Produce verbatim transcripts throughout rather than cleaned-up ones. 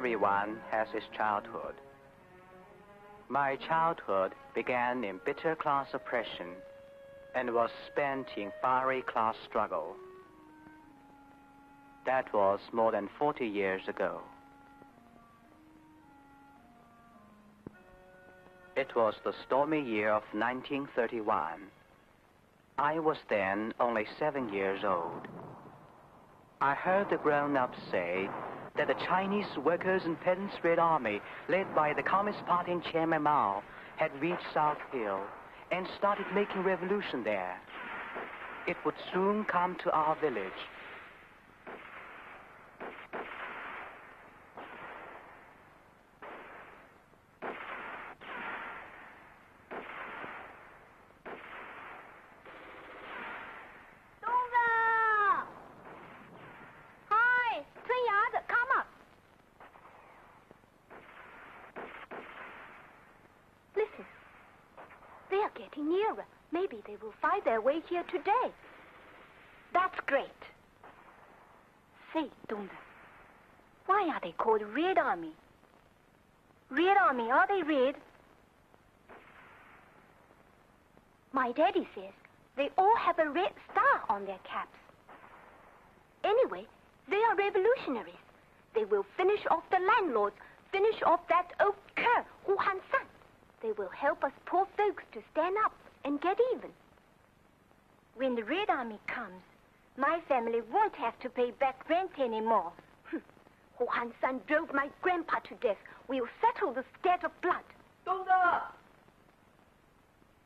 Everyone has his childhood. My childhood began in bitter class oppression and was spent in fiery class struggle. That was more than forty years ago. It was the stormy year of nineteen thirty-one. I was then only seven years old. I heard the grown-ups say that the Chinese Workers' and Peasants' Red Army, led by the Communist Party and Chairman Mao, had reached South Hill and started making revolution there. It would soon come to our village. They will find their way here today. That's great. Say, Dongzi, why are they called Red Army? Red Army, are they red? My daddy says they all have a red star on their caps. Anyway, they are revolutionaries. They will finish off the landlords, finish off that old cur, Hu Hansan. They will help us poor folks to stand up and get even. When the Red Army comes, my family won't have to pay back rent anymore. Hm. Hu Hansan drove my grandpa to death. We'll settle the debt of blood. Dongzi!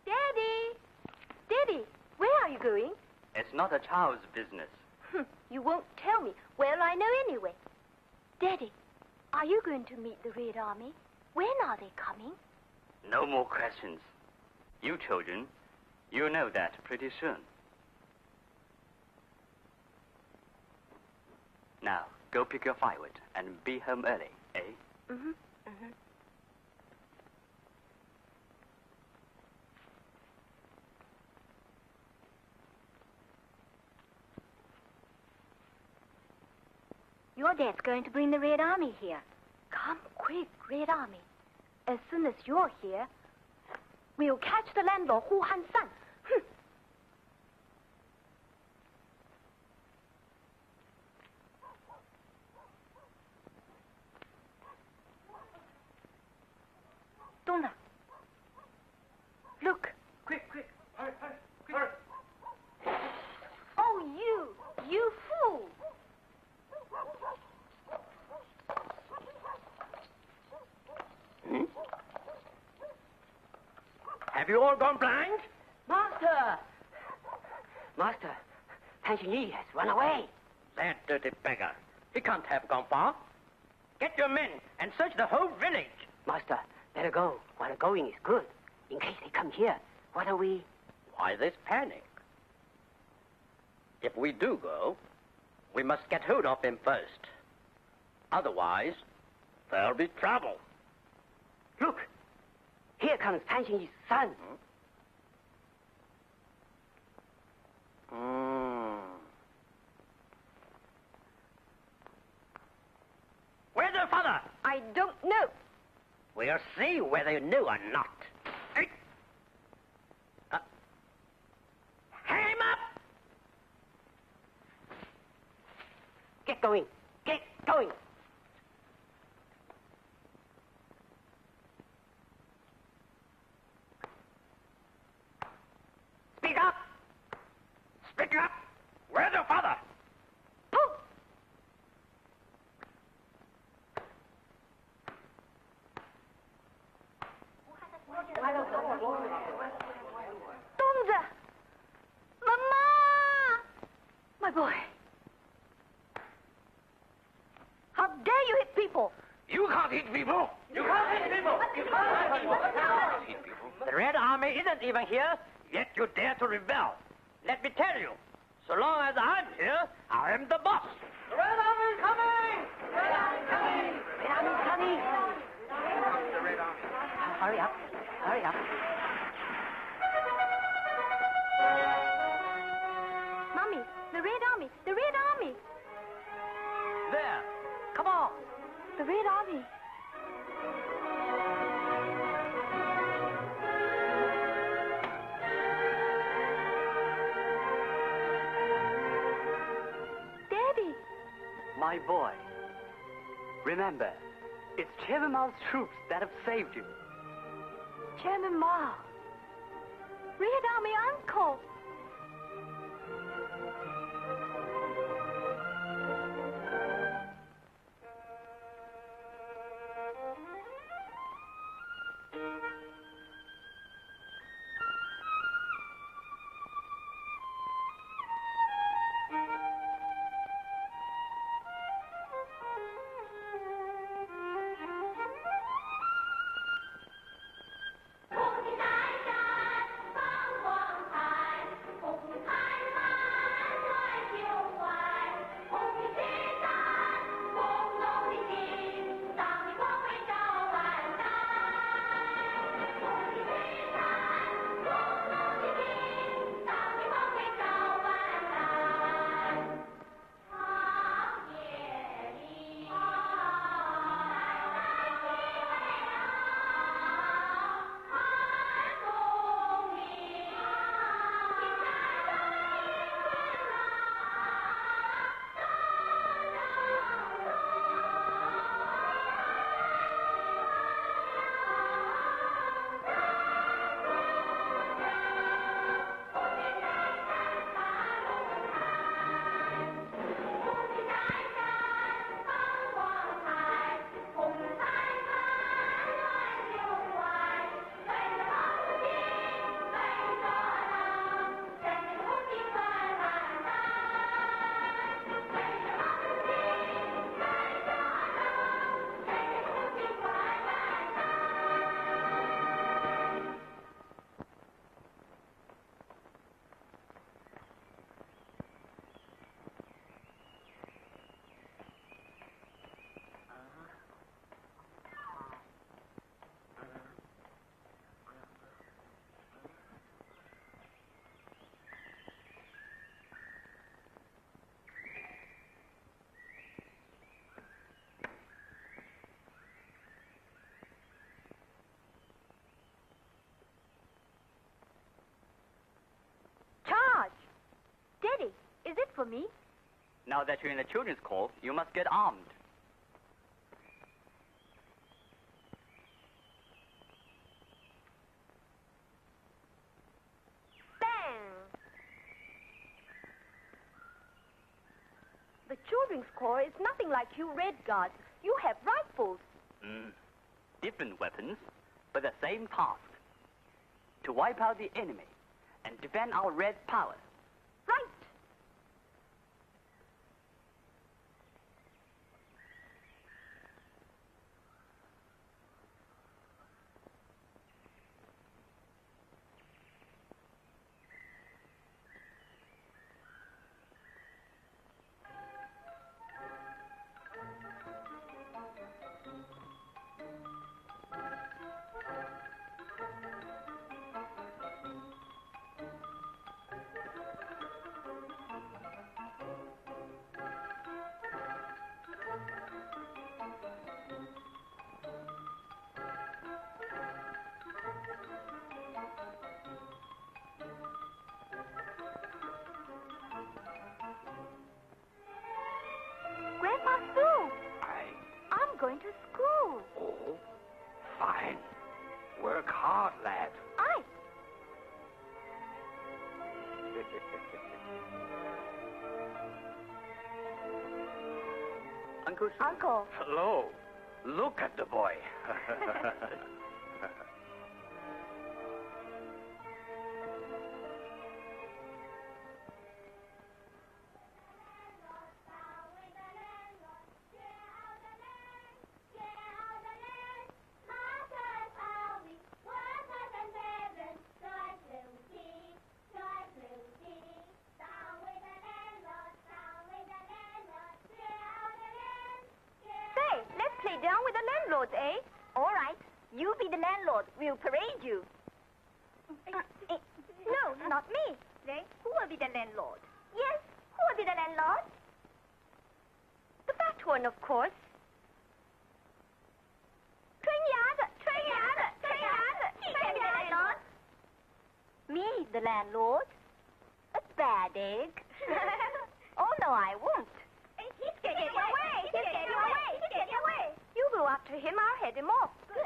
Daddy! Daddy, where are you going? It's not a child's business. Hm. You won't tell me. Well, I know anyway. Daddy, are you going to meet the Red Army? When are they coming? No more questions. You children, you'll know that pretty soon. Now, go pick your firewood and be home early, eh? Mm-hmm, mm-hmm. Your dad's going to bring the Red Army here. Come quick, Red Army. As soon as you're here, we'll catch the landlord, Hu Hansan. Hm. Dongzi, look. Quick, quick. Hurry, hurry, quick. Oh, you, you fool. Hmm? Have you all gone blind? Master! Master, Tan-shin-yi has run away. That dirty beggar. He can't have gone far. Get your men and search the whole village. Master, better go. While going is good. In case they come here, what are we... Why this panic? If we do go, we must get hold of him first. Otherwise, there'll be trouble. Look! Here comes Tan-shin-yi's son. Hmm. Mm. Where's your father? I don't know. We'll see whether you know or not. Hey. Uh. Hang him up! Get going. Get going. Speak up! Speak up! Where's your father? Pooh! Dongzi! Mama! My boy! How dare you hit people! You can't hit people! You can't hit people! You can't hit people! You can't hit people! The Red Army isn't even here. Yet you dare to rebel. Let me tell you, so long as I'm here, I am the boss. The Red Army is coming! The Red Army is coming! The Red Army is coming! The Red Army. Oh, hurry up. Hurry up. Mommy, the Red Army! The Red Army! There! Come on! The Red Army. Daddy! My boy, remember, it's Chairman Mao's troops that have saved you. Chairman Mao. Red Army uncle. Is it for me? Now that you're in the Children's Corps, you must get armed. Bang! The Children's Corps is nothing like you Red Guards. You have rifles. Mm. Different weapons, but the same task. To wipe out the enemy and defend our Red power. Uncle Song. Uncle. Hello. Look at the boy. Eh? All right. You be the landlord. We'll parade you. Uh, uh, no, not me. Then who will be the landlord? Yes, who will be the landlord? The fat one, of course. the landlord. A bad egg. Oh, no, I won't. He's getting away. He's getting away. He's getting away. You go after him. I'll head him off. Good.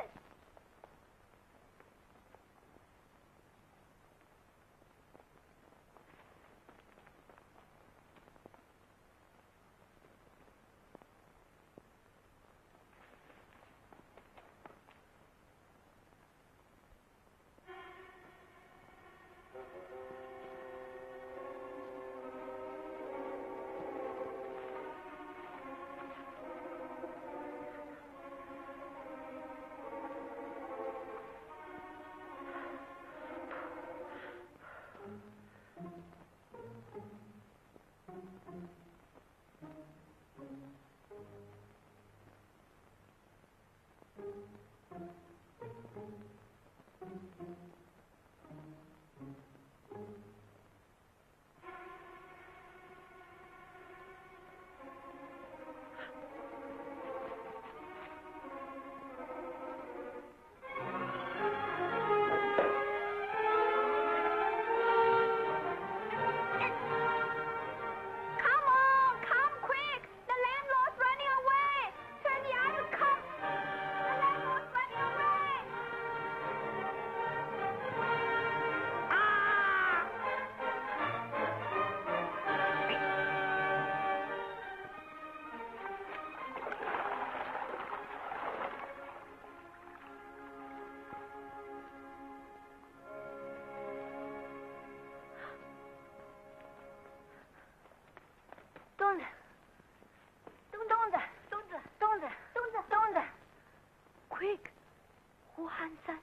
Hansan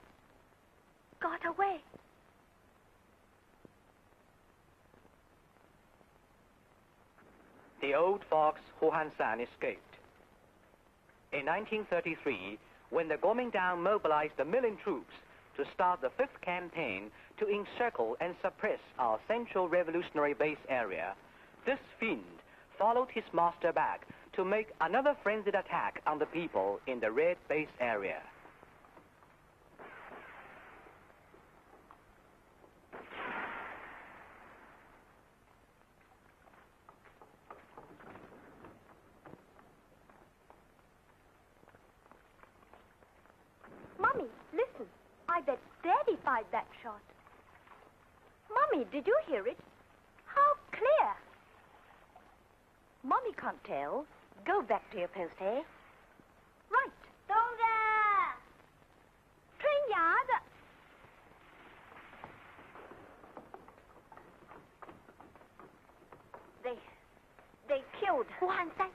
got away. The old fox Hu Hansan escaped. In nineteen thirty-three, when the Guomindang mobilized a million troops to start the fifth campaign to encircle and suppress our central revolutionary base area, this fiend followed his master back to make another frenzied attack on the people in the Red base area. That shot. Mommy, did you hear it? How clear. Mommy can't tell. Go back to your post, eh? Right. Dongzi! Train yard! They... they killed... Hu Hansan?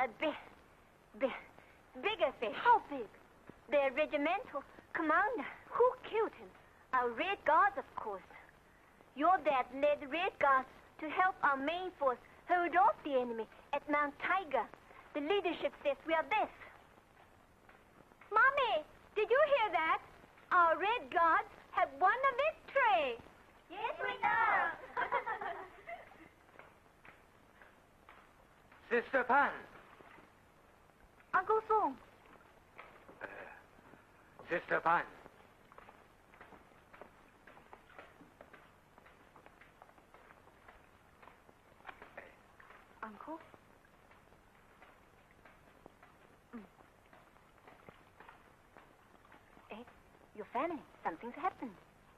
A big... big... bigger fish. How big? Their regimental commander. Who killed him? Our Red Guards, of course. Your dad led the Red Guards to help our main force hold off the enemy at Mount Tiger. The leadership says we are best. Mommy, did you hear that? Our Red Guards have won a victory. Yes, we know. Sister Pan. Uncle Song. Uh, Sister Pan. Uncle? Mm. Eh? You're fanning. Something's happened.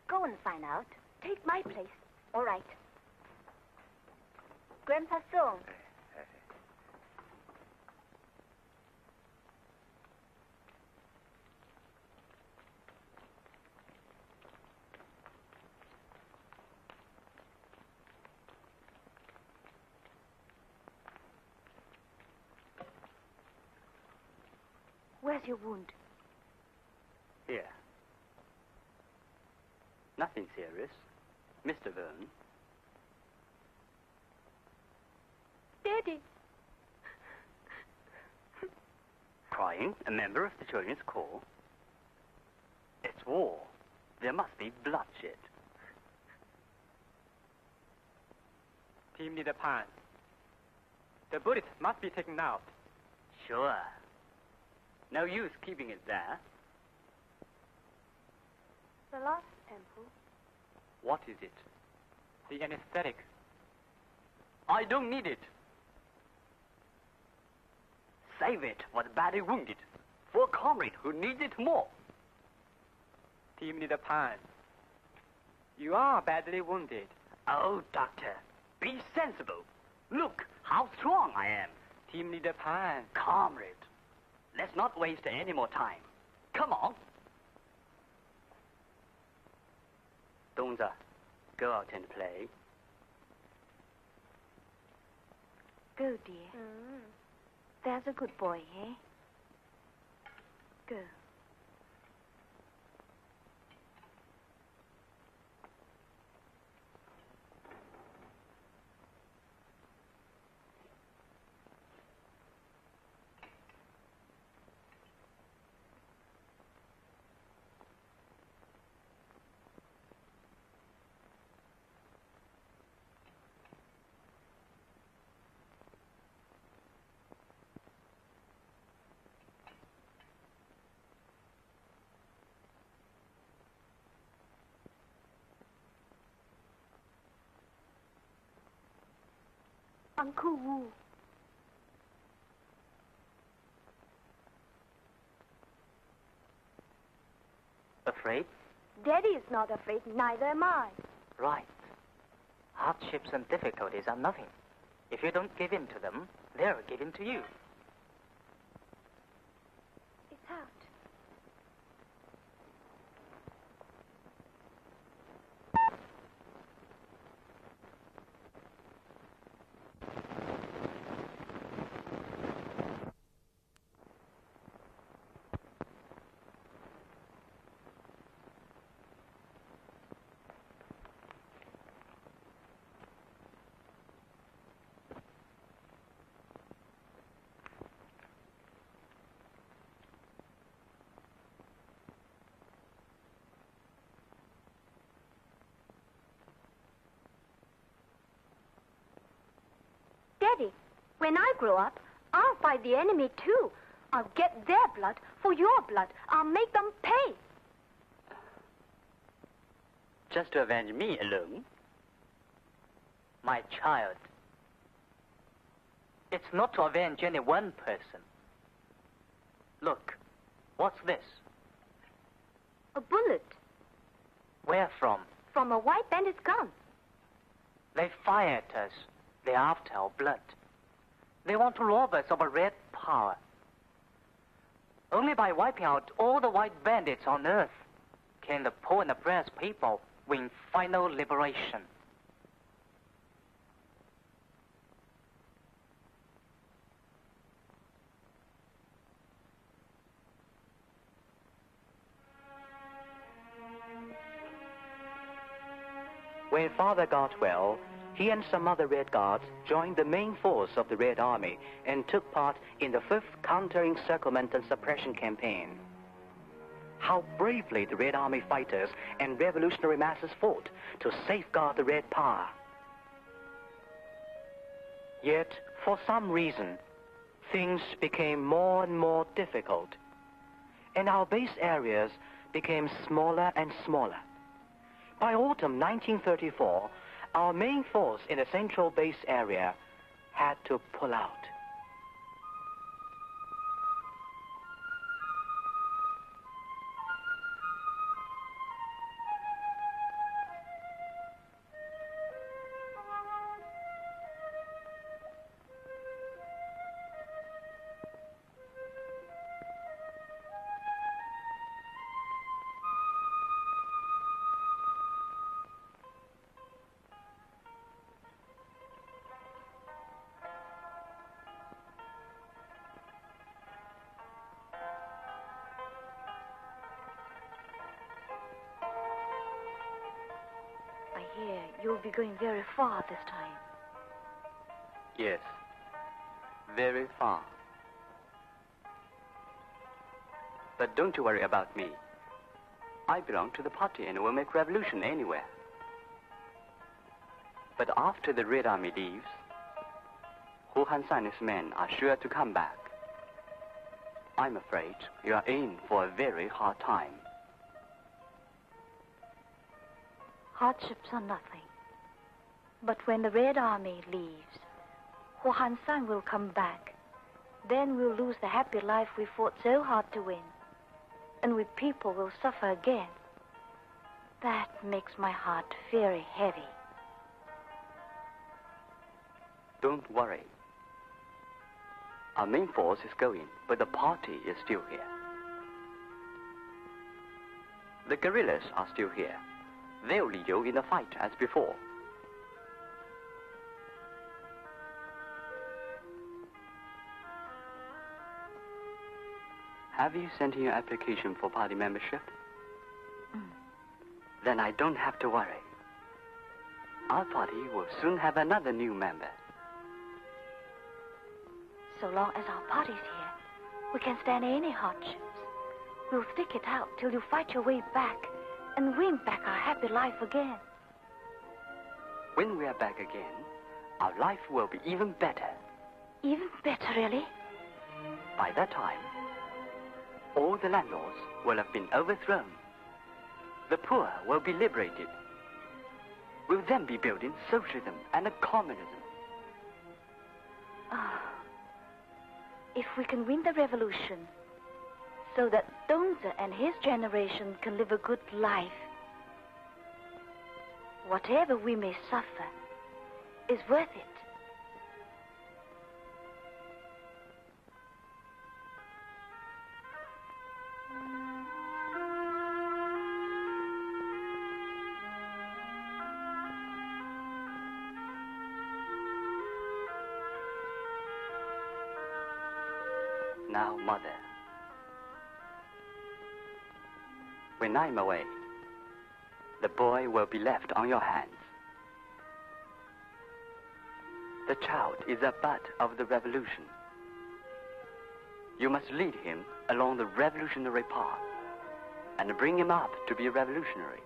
Go and find out. Take my place. All right. Grandpa Song. Where's your wound? Here. Nothing serious. Mister Verne. Daddy. Crying? A member of the Children's Corps? It's war. There must be bloodshed. Team Leader Pine. The bullet must be taken out. Sure. No use keeping it there. The last temple What is it? The anesthetic. I don't need it. Save it for the badly wounded, for a comrade who needs it more. Team Leader Pine, you are badly wounded. Oh, Doctor, be sensible. Look how strong I am. Team Leader Pine. Comrade, let's not waste any more time. Come on. Dongzi, go out and play. Go, dear. Mm. That's a good boy, eh? Go. Uncle Wu. Afraid? Daddy is not afraid, neither am I. Right. Hardships and difficulties are nothing. If you don't give in to them, they'll give in to you. It's out. Daddy, when I grow up, I'll fight the enemy too. I'll get their blood for your blood. I'll make them pay. Just to avenge me alone? My child, it's not to avenge any one person. Look, what's this? A bullet. Where from? From a white bandit's gun. They fire at us. They're after our blood. They want to rob us of a red power. Only by wiping out all the white bandits on earth can the poor and oppressed people win final liberation. When Father got well, he and some other Red Guards joined the main force of the Red Army and took part in the fifth Counter-Encirclement and Suppression Campaign. How bravely the Red Army fighters and revolutionary masses fought to safeguard the Red Power. Yet, for some reason, things became more and more difficult, and our base areas became smaller and smaller. By autumn nineteen thirty-four, our main force in the central base area had to pull out. You'll be going very far this time. Yes, very far. But don't you worry about me. I belong to the party and will make revolution anywhere. But after the Red Army leaves, Hu Hansan and his men are sure to come back. I'm afraid you are in for a very hard time. Hardships are nothing. But when the Red Army leaves, Hu Hansan will come back. Then we'll lose the happy life we fought so hard to win. And we people will suffer again. That makes my heart very heavy. Don't worry. Our main force is going, but the party is still here. The guerrillas are still here. They'll lead you in the fight as before. Have you sent in your application for party membership? Mm. Then I don't have to worry. Our party will soon have another new member. So long as our party's here, we can stand any hardships. We'll stick it out till you fight your way back and win back our happy life again. When we are back again, our life will be even better. Even better, really? By that time, all the landlords will have been overthrown. The poor will be liberated. We'll then be building socialism and communism. Ah. Oh. If we can win the revolution, so that Dongzi and his generation can live a good life, whatever we may suffer is worth it. Now, Mother, when I'm away, the boy will be left on your hands. The child is a bud of the revolution. You must lead him along the revolutionary path and bring him up to be a revolutionary.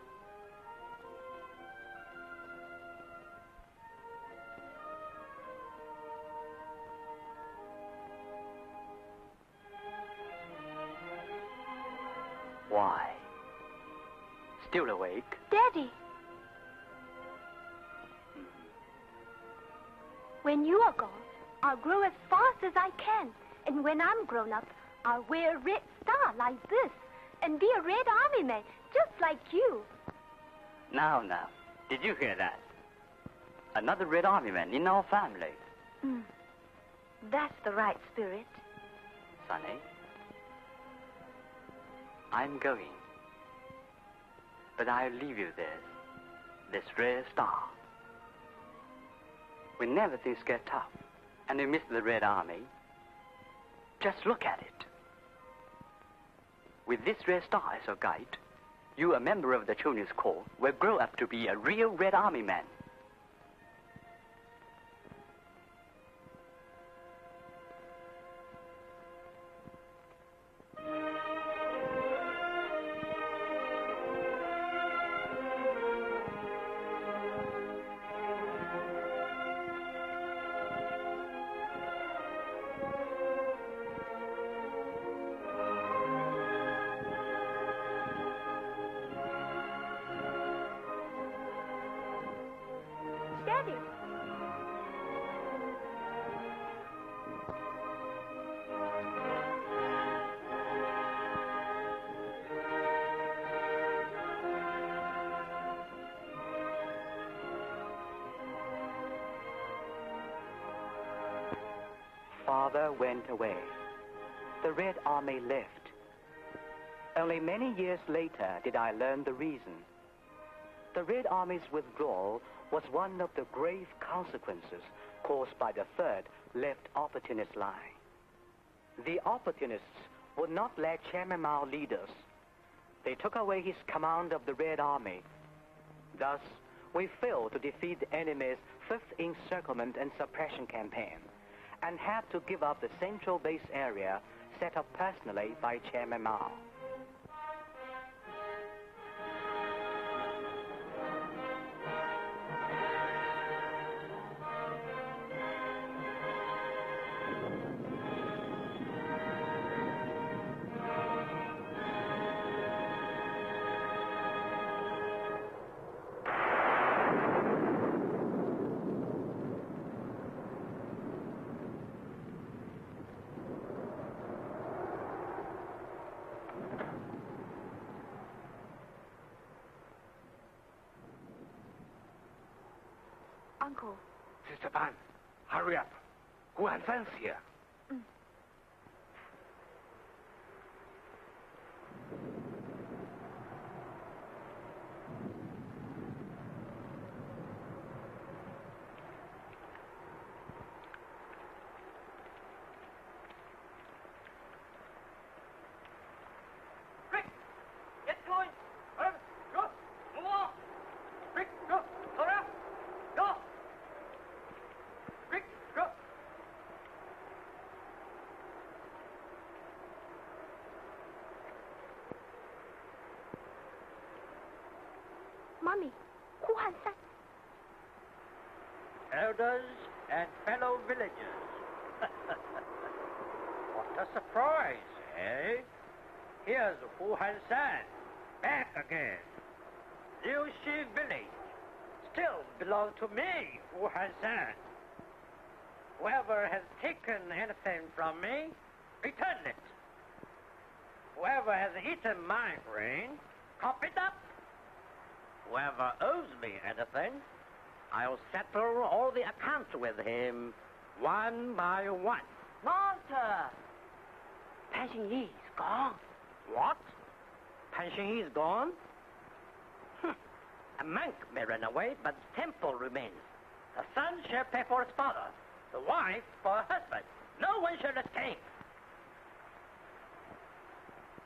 Why? Still awake? Daddy! Mm. When you are gone, I'll grow as fast as I can. And when I'm grown up, I'll wear a red star like this and be a Red Army man, just like you. Now, now, did you hear that? Another Red Army man in our family. Mm. That's the right spirit. Sonny? I'm going, but I'll leave you this, this red star. Whenever things get tough and you miss the Red Army, just look at it. With this red star as your guide, you, a member of the Children's Corps, will grow up to be a real Red Army man. Father went away. The Red Army left. Only many years later did I learn the reason. The Red Army's withdrawal was one of the grave consequences caused by the third left opportunist line. The opportunists would not let Chairman Mao lead us. They took away his command of the Red Army. Thus, we failed to defeat the enemy's fifth encirclement and suppression campaign, and had to give up the central base area set up personally by Chairman Mao. Uncle. Sister Pan, hurry up. Hu Hansan's here. Mm. Mommy, Hu Hansan. Elders and fellow villagers. What a surprise, eh? Here's Hu Hansan, back again. Liuxi village still belongs to me, Hu Hansan. Whoever has taken anything from me, return it. Whoever has eaten my grain, cop it up. Whoever owes me anything, I'll settle all the accounts with him, one by one. Master! Pan Xingyi is gone. What? Pan Xingyi is gone? Hm. A monk may run away, but the temple remains. The son shall pay for his father, the wife for her husband. No one shall escape.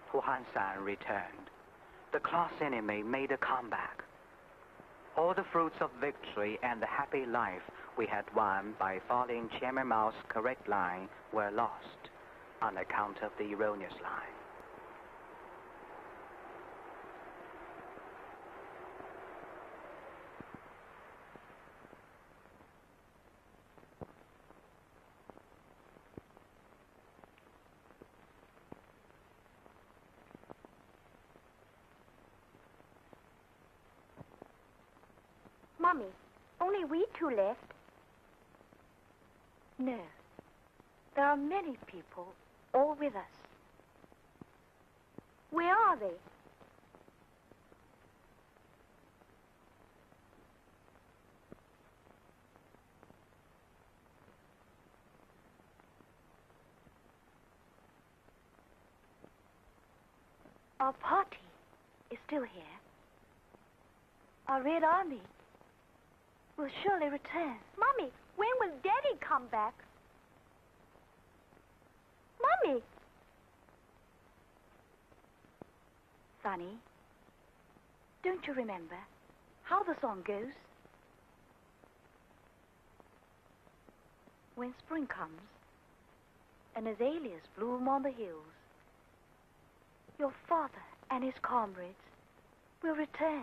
Hu Hansan returned. The class enemy made a comeback. All the fruits of victory and the happy life we had won by following Chairman Mao's correct line were lost on account of the erroneous line. Mommy, only we two left. No, there are many people all with us. Where are they? Our party is still here. Our Red Army will surely return. Mommy, when will Daddy come back? Mommy! Sonny, don't you remember how the song goes? When spring comes and azaleas bloom on the hills, your father and his comrades will return.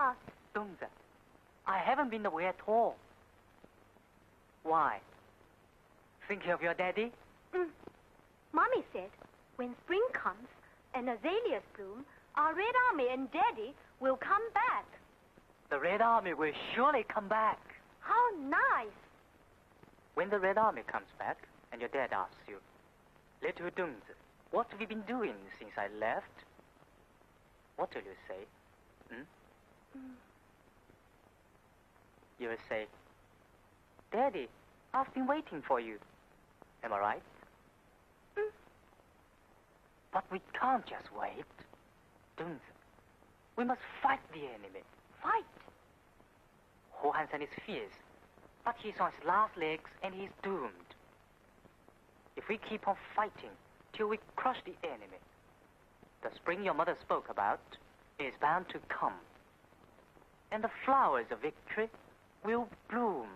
out. Dongzi, I haven't been away at all. Why? Thinking of your daddy? Mm. Mommy said, when spring comes and azaleas bloom, our Red Army and Daddy will come back. The Red Army will surely come back. How nice. When the Red Army comes back and your dad asks you, Little Dongzi, what have you been doing since I left? What will you say? Hmm? Mm. You will say, Daddy, I've been waiting for you. Am I right? Mm. But we can't just wait. Dongzi, we must fight the enemy. Fight! Hu Hansan is fierce, but he's on his last legs and he's doomed. If we keep on fighting till we crush the enemy, the spring your mother spoke about is bound to come. And the flowers of victory will bloom.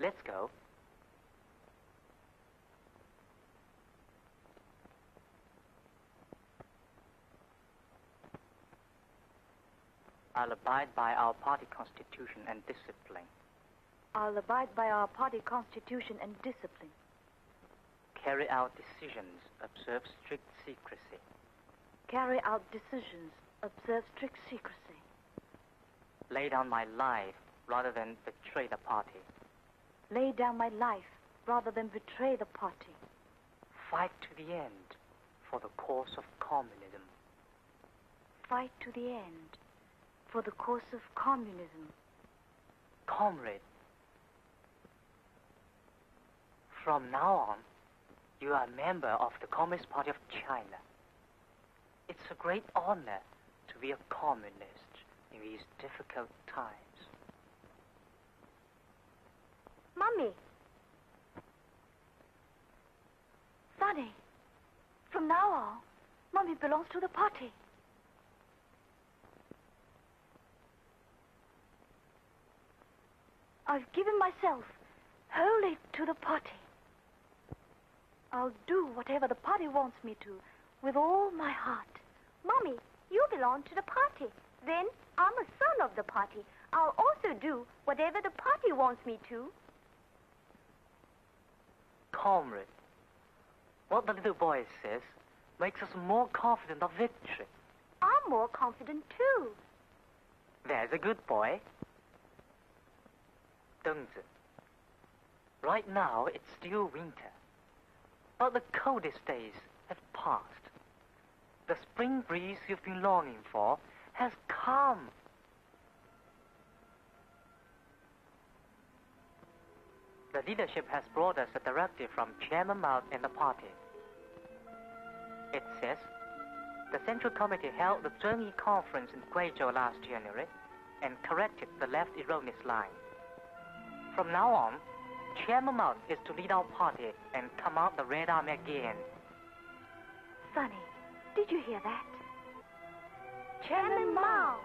Let's go. I'll abide by our party constitution and discipline. I'll abide by our party constitution and discipline. Carry out decisions, observe strict secrecy. Carry out decisions, observe strict secrecy. Lay down my life rather than betray the party. Lay down my life rather than betray the party. Fight to the end for the cause of communism. Fight to the end for the cause of communism. Comrade, from now on, you are a member of the Communist Party of China. It's a great honor to be a communist in these difficult times. Mummy. Sonny, from now on, Mummy belongs to the party. I've given myself wholly to the party. I'll do whatever the party wants me to with all my heart. Mummy, you belong to the party. Then I'm a son of the party. I'll also do whatever the party wants me to. Comrade, what the little boy says makes us more confident of victory. I'm more confident too. There's a good boy. Dongzi, right now it's still winter, but the coldest days have passed. The spring breeze you've been longing for has come. The leadership has brought us a directive from Chairman Mao and the party. It says, the Central Committee held the Zunyi Conference in Guizhou last January and corrected the left erroneous line. From now on, Chairman Mao is to lead our party and command the Red Army again. Sonny, did you hear that? Chairman Mao!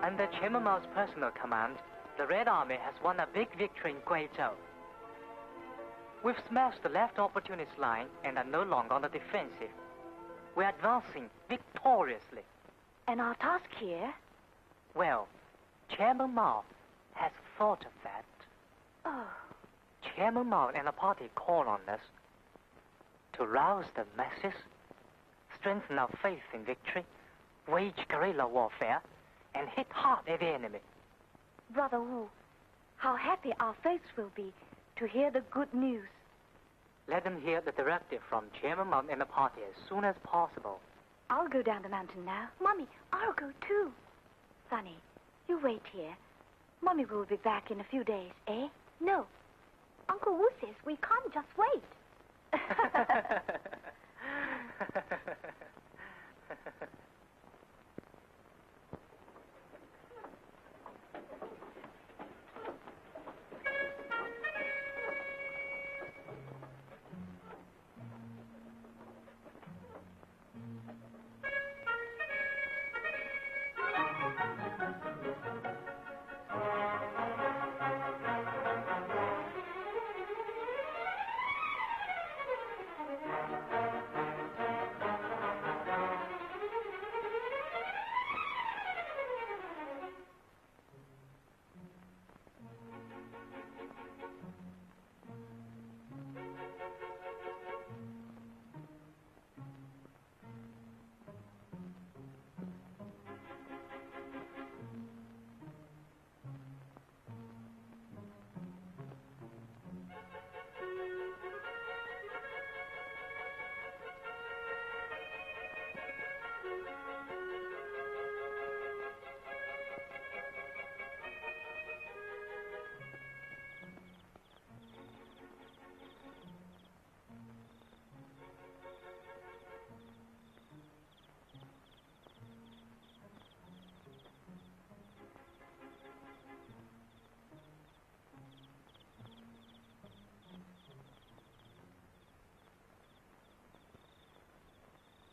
Under Chairman Mao's personal command, the Red Army has won a big victory in Guizhou. We've smashed the left opportunist line and are no longer on the defensive. We're advancing victoriously. And our task here? Well, Chairman Mao has thought of that. Oh. Chairman Mao and the party call on us to rouse the masses, strengthen our faith in victory, wage guerrilla warfare, and hit hard at the enemy. Brother Wu, how happy our faiths will be to hear the good news. Let them hear the directive from Chairman Mao and the party as soon as possible. I'll go down the mountain now. Mummy, I'll go too. Sonny, you wait here. Mummy will be back in a few days, eh? No. Uncle Wu says we can't just wait.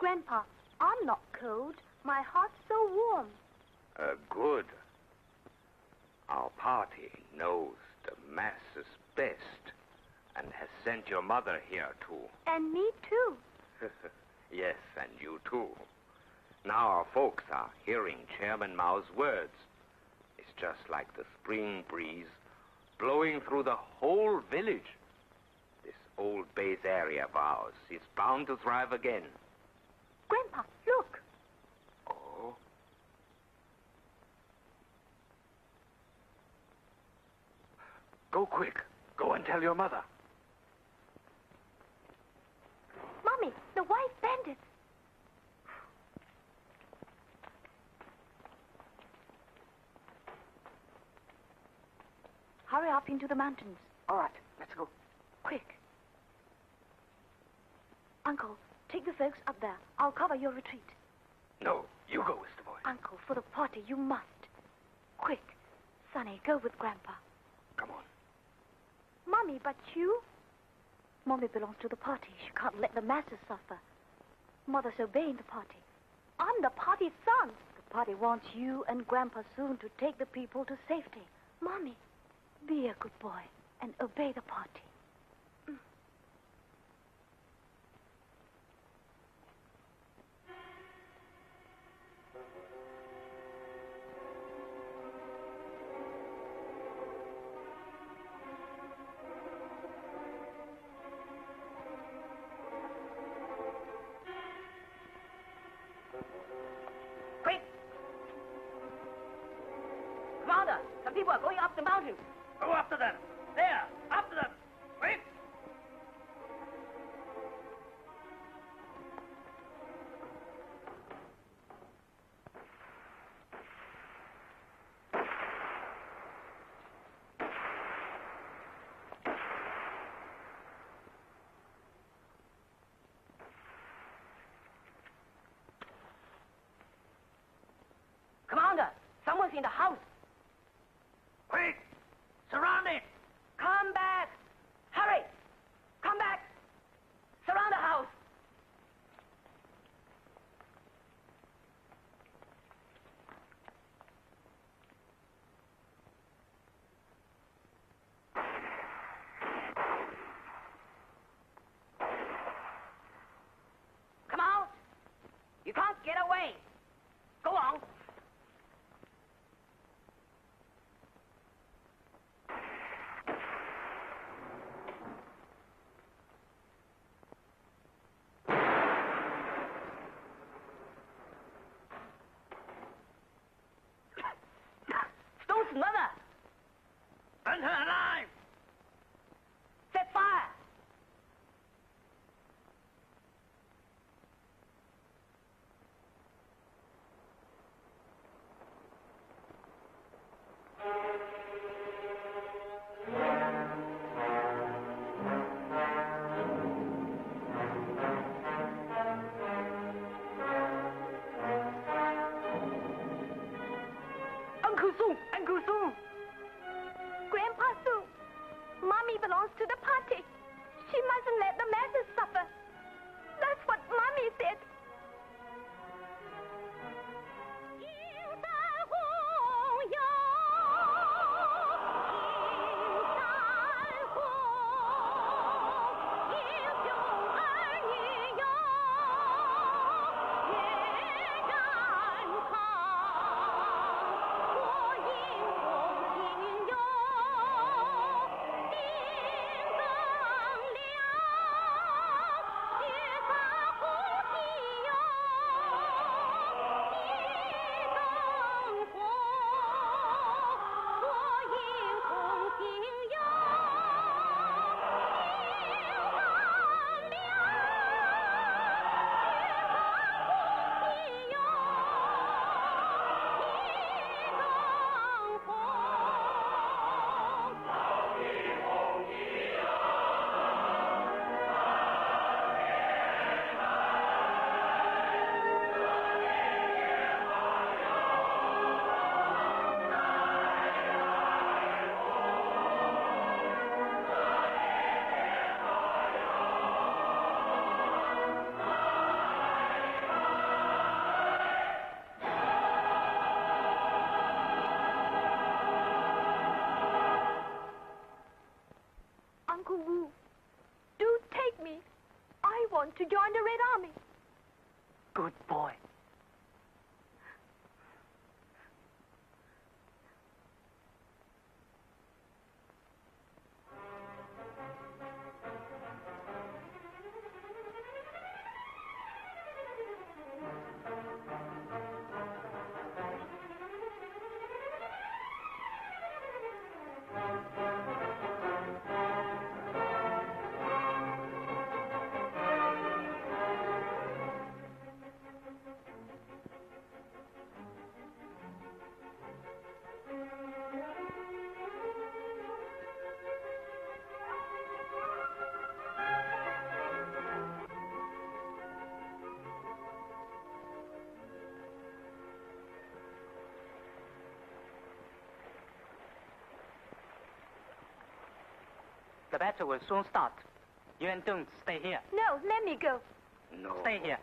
Grandpa, I'm not cold. My heart's so warm. Uh, good. Our party knows the masses best and has sent your mother here, too. And me, too. Yes, and you, too. Now our folks are hearing Chairman Mao's words. It's just like the spring breeze blowing through the whole village. This old base area of ours is bound to thrive again. Grandpa, look. Oh. Go quick. Go and tell your mother. Mommy, the white bandits. Hurry up into the mountains. All right, let's go. Quick. Uncle, take the folks up there. I'll cover your retreat. No, you go with the boys. Uncle, for the party, you must. Quick. Sonny, go with Grandpa. Come on. Mommy, but you? Mommy belongs to the party. She can't let the masses suffer. Mother's obeying the party. I'm the party's son. The party wants you and Grandpa soon to take the people to safety. Mommy, be a good boy and obey the party. Mm. Quick! Commander, some people are going up the mountain. Go after them! There! After them! Wait! Commander! Someone's in the house! Quick! Surrounded! Come back! Hurry! Come back! Surround the house! Come out! You can't get away! Go on! Mother! Burn her alive! Set fire! Uncle Song! Uncle Song! Grandpa Song! Mommy belongs to the party. She mustn't let the masses suffer. That's what Mommy said. to join the Red Army. Good boy. The battle will soon start. You and Dong stay here. No, let me go. No. Stay here.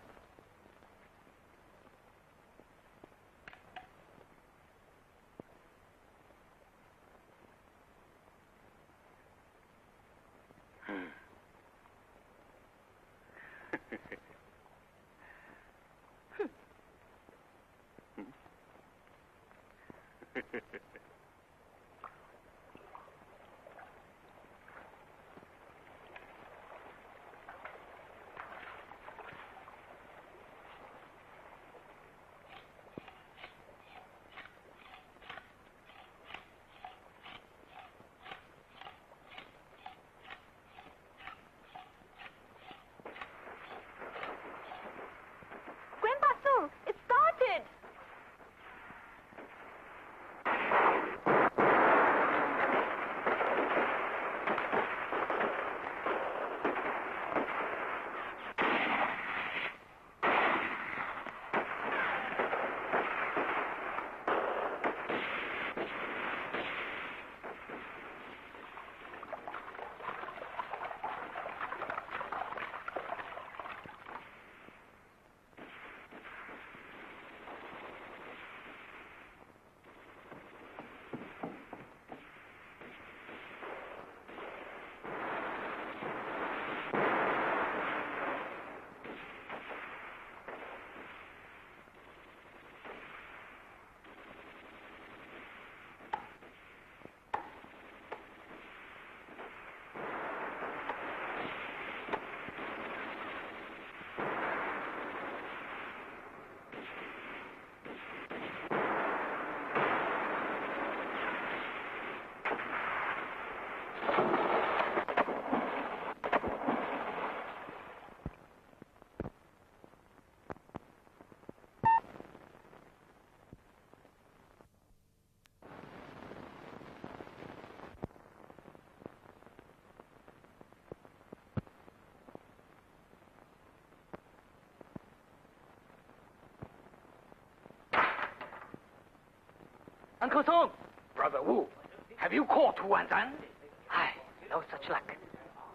Uncle Song! Brother Wu, have you caught Hu Hansan? Aye, no such luck.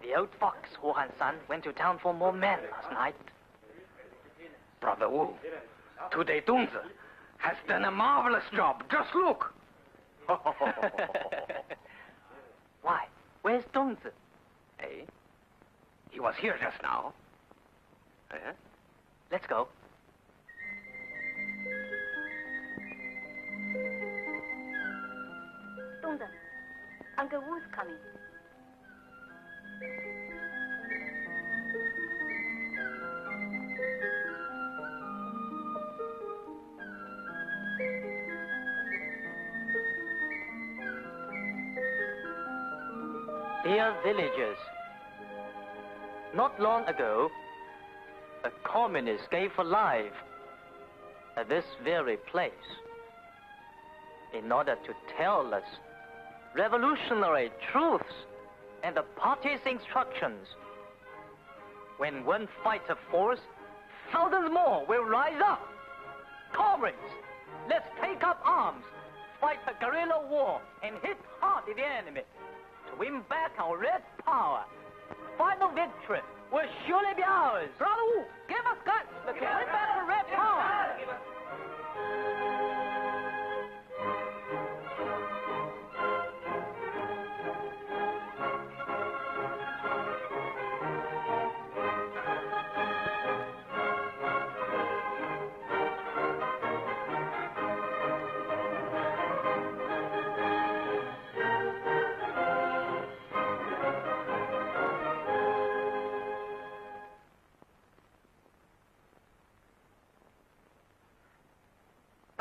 The old fox Hu Hansan went to town for more men last night. Brother Wu, today Dongzi has done a marvelous job. Just look! Why? Where's Dongzi? Eh? He was here just now. Eh? Let's go. Uncle Wu's coming. Dear villagers, not long ago, a communist gave for life at this very place in order to tell us revolutionary truths and the party's instructions. When one fights a force, thousands more will rise up. Comrades, let's take up arms, fight a guerrilla war, and hit hard at the enemy to win back our red power. Final victory will surely be ours. Brother Wu, give us guts to win back the red power.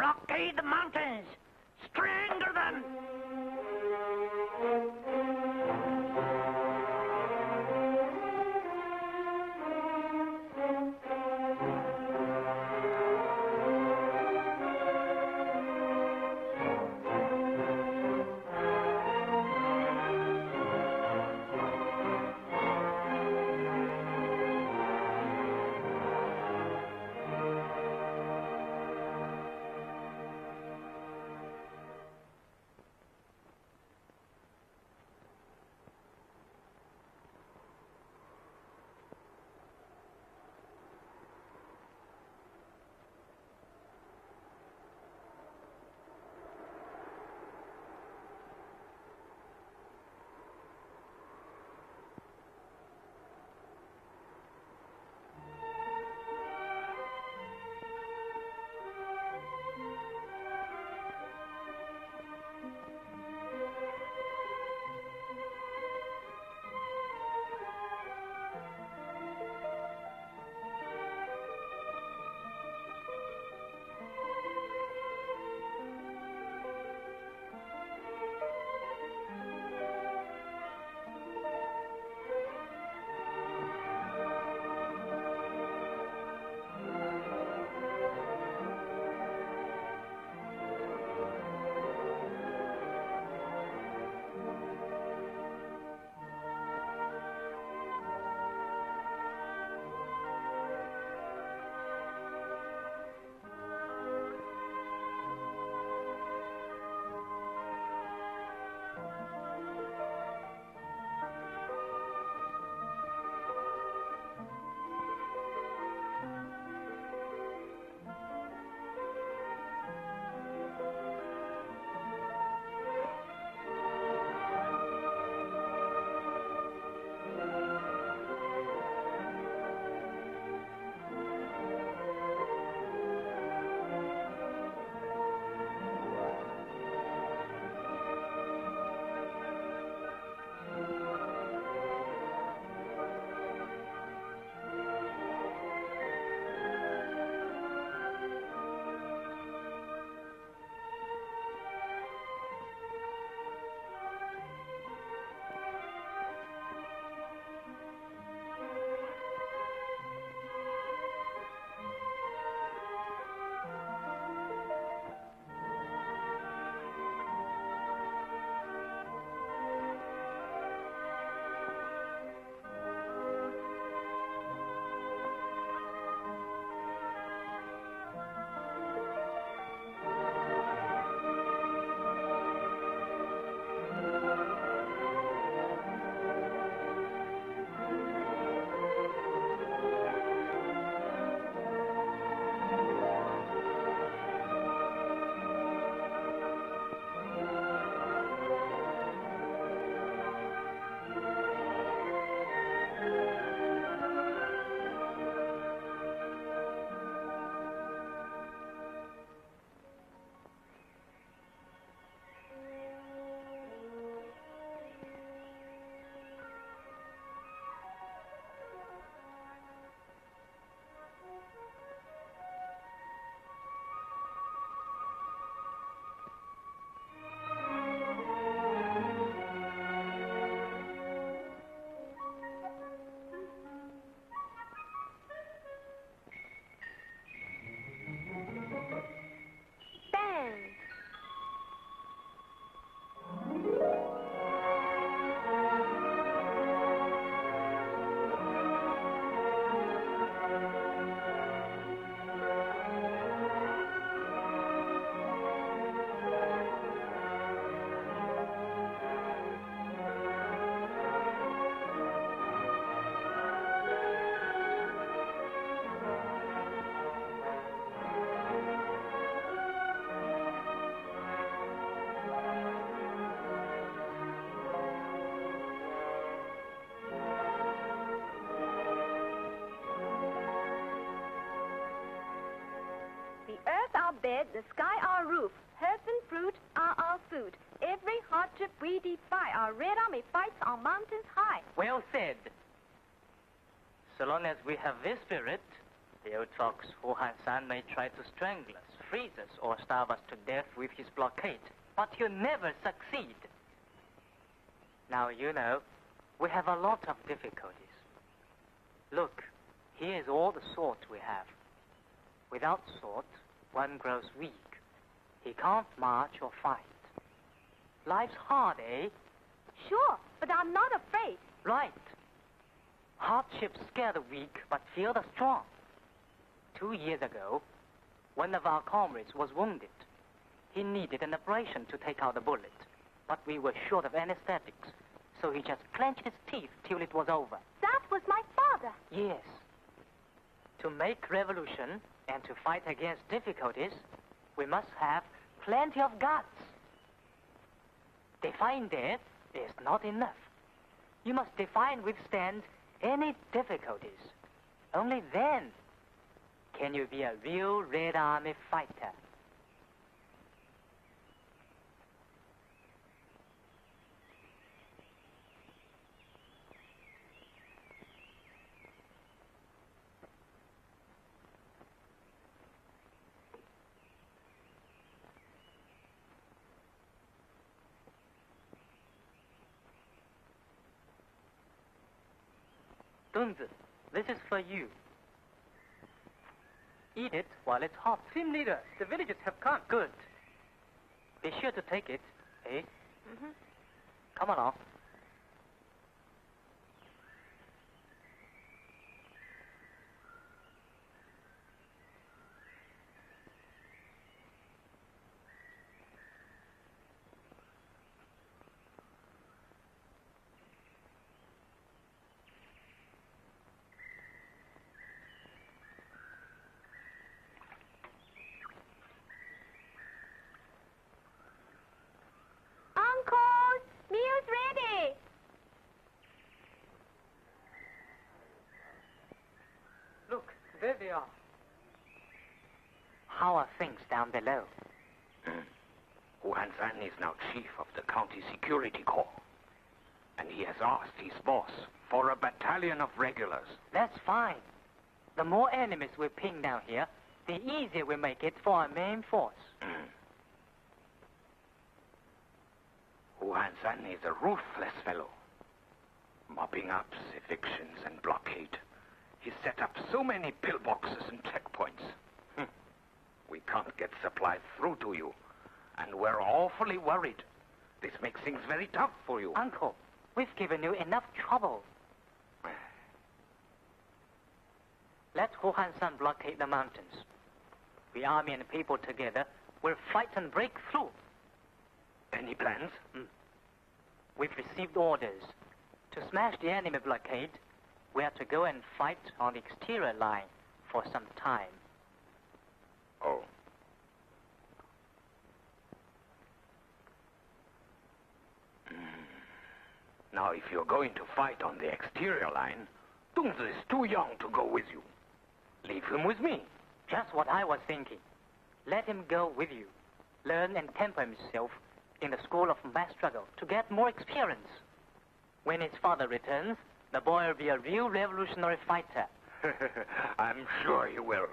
blockade the mountains. Strangle them. Bed, the sky our roof, herbs and fruit are our food. Every hardship we defy. Our Red Army fights our mountains high. Well said. So long as we have this spirit, the Otoks Hu Hansan may try to strangle us. freeze us or starve us to death with his blockade, but he'll never succeed. Now, you know, we have a lot of difficulties. Look, here's all the salt we have. Without salt, one grows weak. He can't march or fight. Life's hard, eh? Sure, but I'm not afraid. Right. Hardships scare the weak, but fear the strong. Two years ago, one of our comrades was wounded. He needed an operation to take out a bullet, but we were short of anesthetics, so he just clenched his teeth till it was over. That was my father. Yes. To make revolution and to fight against difficulties, we must have plenty of guts. Define death is not enough. You must define withstand any difficulties. Only then can you be a real Red Army fighter. Dongzi, this is for you. Eat it while it's hot. Team leader, the villagers have come. Good. Be sure to take it, eh? Mm-hmm. Come along. There they are. How are things down below? Hu Hansan is now chief of the county security corps, and he has asked his boss for a battalion of regulars. That's fine. The more enemies we ping down here, the easier we make it for our main force. Hu Hansan is a ruthless fellow. Mopping ups, evictions, and blockade. He set up so many pillboxes and checkpoints. Hm. We can't get supplies through to you, and we're awfully worried. This makes things very tough for you. Uncle, we've given you enough trouble. Let Hu Hansan blockade the mountains. The army and people together will fight and break through. Any plans? Mm. We've received orders to smash the enemy blockade. We are to go and fight on the exterior line for some time. Oh. Now, if you're going to fight on the exterior line, Dongzi is too young to go with you. Leave him with me. Just what I was thinking. Let him go with you. Learn and temper himself in the school of mass struggle to get more experience. When his father returns, the boy will be a real revolutionary fighter. I'm sure he will.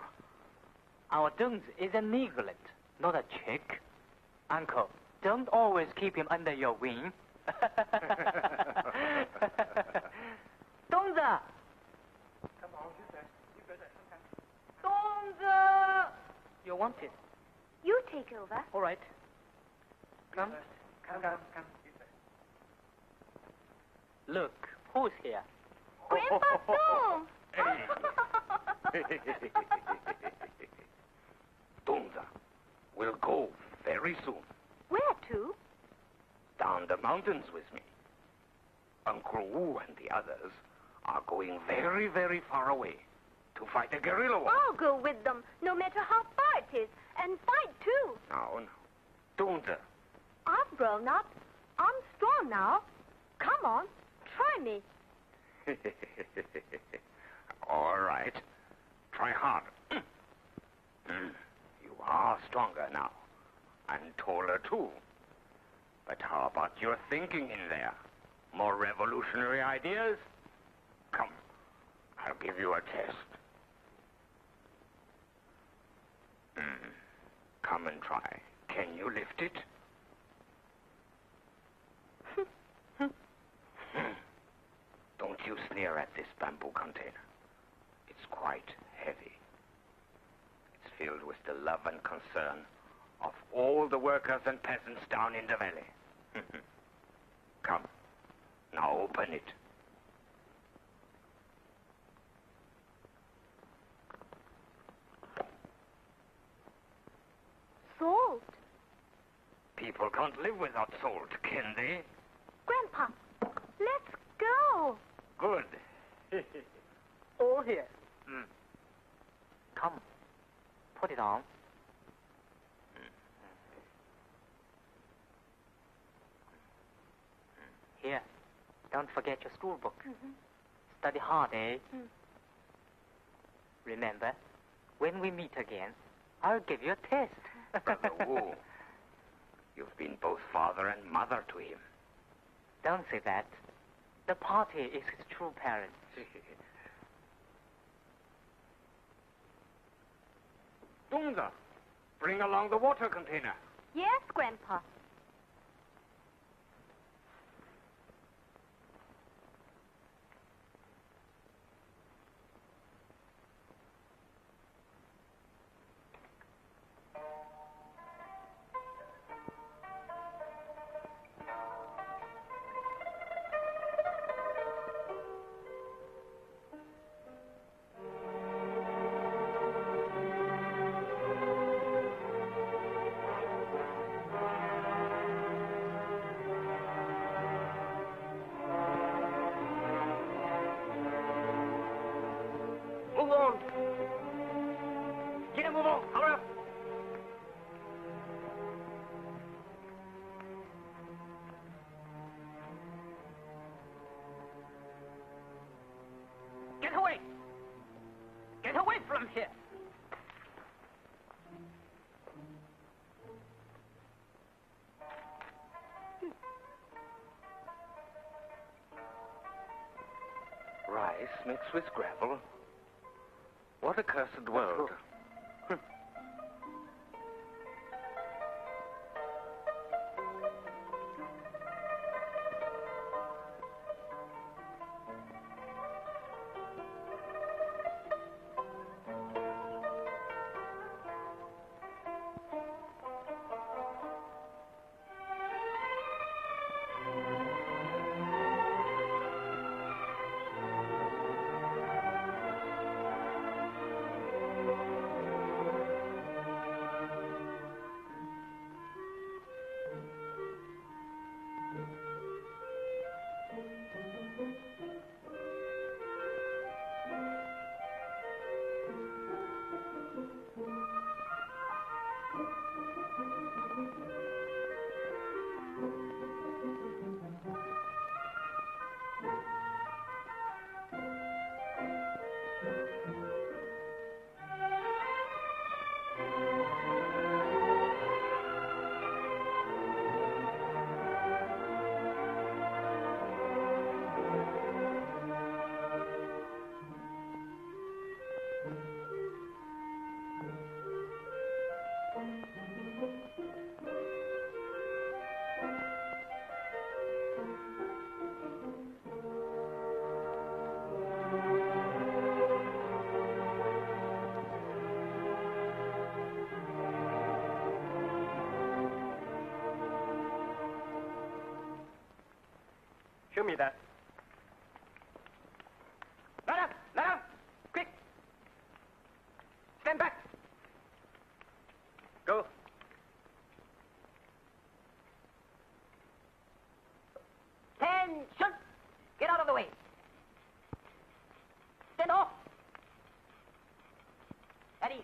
Our Dongzi is a neglect, not a chick. Uncle, don't always keep him under your wing. Dongzi! Come on, you better, you better. Dongzi! You're wanted. You take over. All right. Come, come, come, come. Look. Who's here? Grandpa Song! Dongzi, we'll go very soon. Where to? Down the mountains with me. Uncle Wu and the others are going very, very far away to fight a guerrilla war. I'll go with them, no matter how far it is, and fight too. No, no. Dongzi. I've grown up. I'm strong now. Come on. Try me. All right. Try harder. You are stronger now. And taller, too. But how about your thinking in there? More revolutionary ideas? Come. I'll give you a test. come and try. Can you lift it? Don't you sneer at this bamboo container. It's quite heavy. It's filled with the love and concern of all the workers and peasants down in the valley. Come, now open it. Salt? People can't live without salt, can they? Grandpa, let's go. Good. All here. Mm. Come, put it on. Here, don't forget your schoolbook. Mm-hmm. Study hard, eh? Mm. Remember, when we meet again, I'll give you a test. Brother Wu, you've been both father and mother to him. Don't say that. The party is his true parents. Dongzi, bring along the water container. Yes, Grandpa. Mixed with gravel. What a cursed world. Hm. Show me that. Lie down! Lie down! Quick! Stand back! Go! Attention! Get out of the way! Stand off! At ease.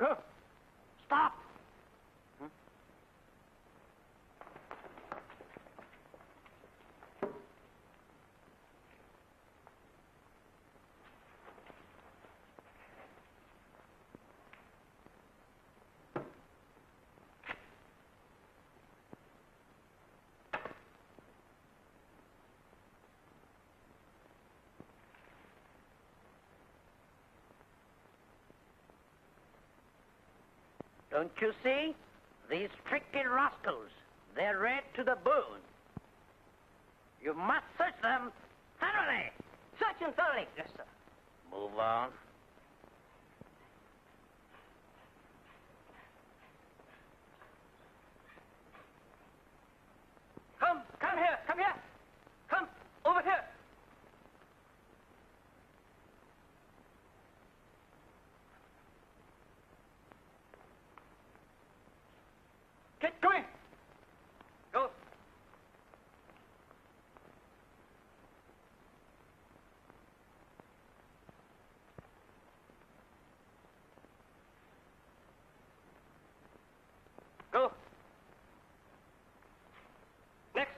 Go! Stop! Hmm? Don't you see? These tricky rascals, they're red to the bone. You must search them thoroughly. Search them thoroughly. Yes, sir. Move on. Come, come here, come here. Come, over here. Get going. Go. Go. Next.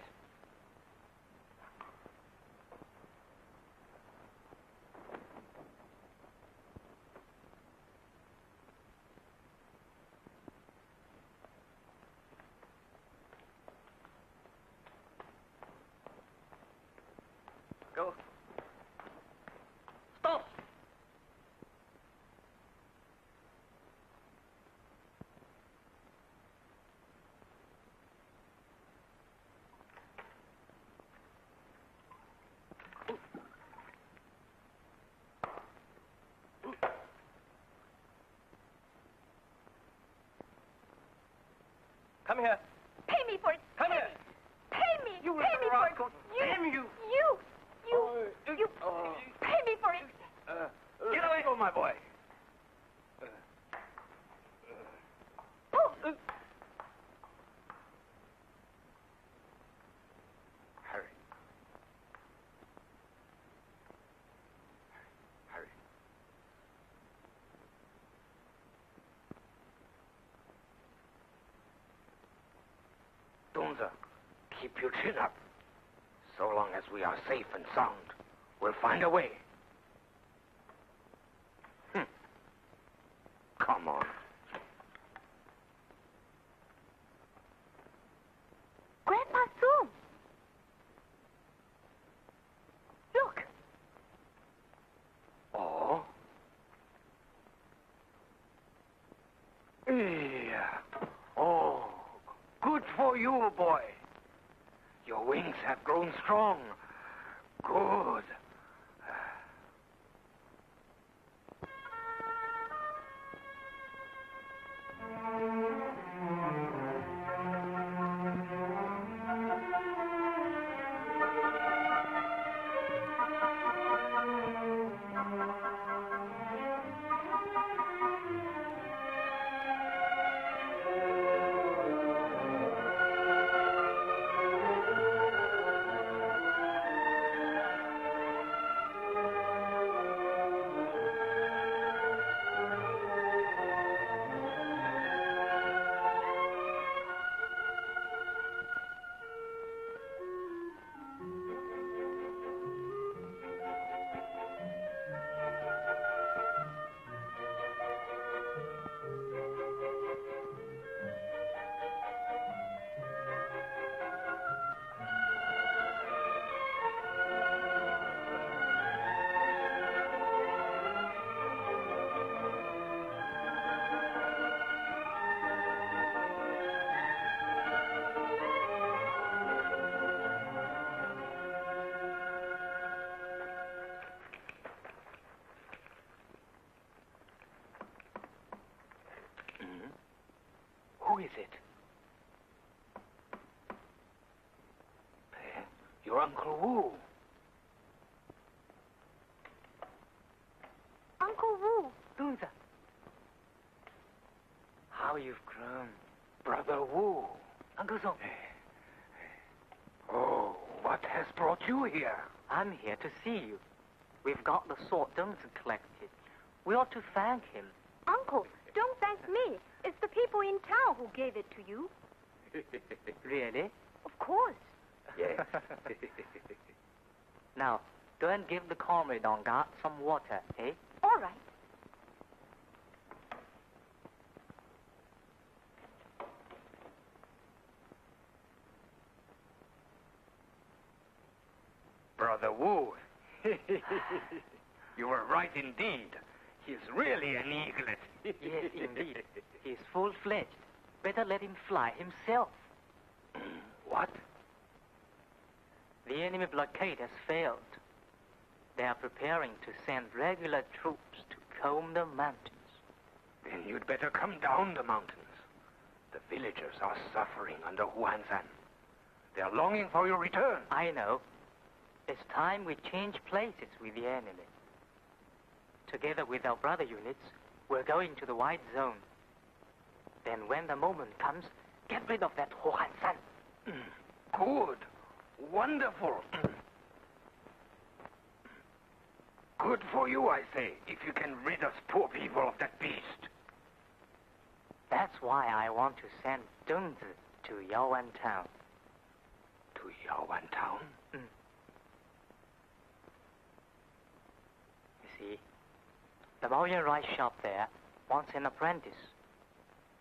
Go. Stop. Come here. Pay me for it. Come here. Pay me. You pay me for it. Damn you. You. You, you oh. Pay me for it. Uh, Get away from my boy. Uh, oh. uh. Hurry. Hurry. Dongzi, keep your chin up. So long as we are safe and sound, we'll find a way. Hm. Come on. Grandpa Song! Look! Oh? Yeah. Oh, good for you, boy. Your wings have grown strong. Good. Is it? Your Uncle Wu. Uncle Wu. Dongzi. How you've grown, Brother Wu. Uncle Song. Oh, what has brought you here? I'm here to see you. We've got the sword Dongzi collected. We ought to thank him. Uncle, don't thank me. It's the people in town who gave it to you. Really? Of course. Yes. Now, go and give the comrade on guard some water, eh? All right. Brother Wu, you were right indeed. He's really an eaglet. Yes, indeed. He's full-fledged. Better let him fly himself. What? The enemy blockade has failed. They are preparing to send regular troops to comb the mountains. Then you'd better come down the mountains. The villagers are suffering under Hu Hansan. They are longing for your return. I know. It's time we change places with the enemy. Together with our brother units, we're going to the White Zone. Then when the moment comes, get rid of that Hu Hansan. Good. Wonderful. Good for you, I say, if you can rid us poor people of that beast. That's why I want to send Dongzi to Yaowan Town. To Yaowan Town? Mm. You see, the Mao Yan rice shop there wants an apprentice.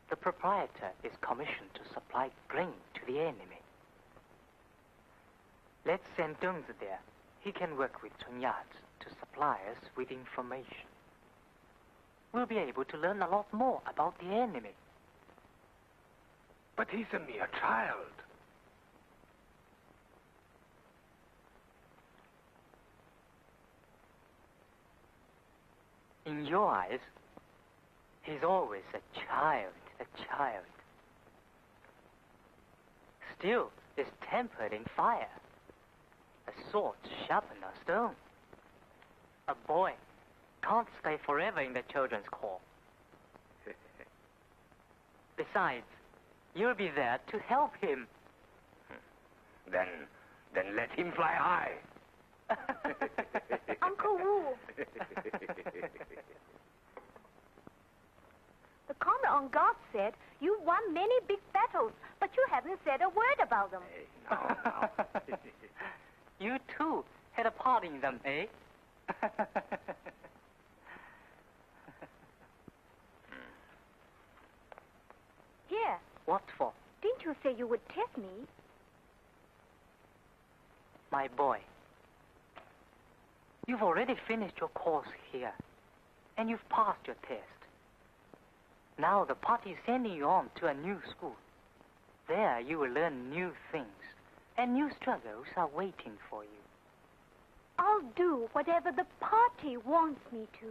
The proprietor is commissioned to supply grain to the enemy. Let's send Dongzi there. He can work with Sun Yat to supply us with information. We'll be able to learn a lot more about the enemy. But he's a mere child. In your eyes, he's always a child, a child. Still, is tempered in fire. A sword sharpened on stone. A boy can't stay forever in the Children's Corps. Besides, you'll be there to help him. Then, then let him fly high. Uncle Wu. The comrade on guard said, you won many big battles, but you haven't said a word about them. Hey, no, no. You too had a part in them, eh? Here. What for? Didn't you say you would test me? My boy, you've already finished your course here, and you've passed your test. Now the party is sending you on to a new school. There you will learn new things, and new struggles are waiting for you. I'll do whatever the party wants me to.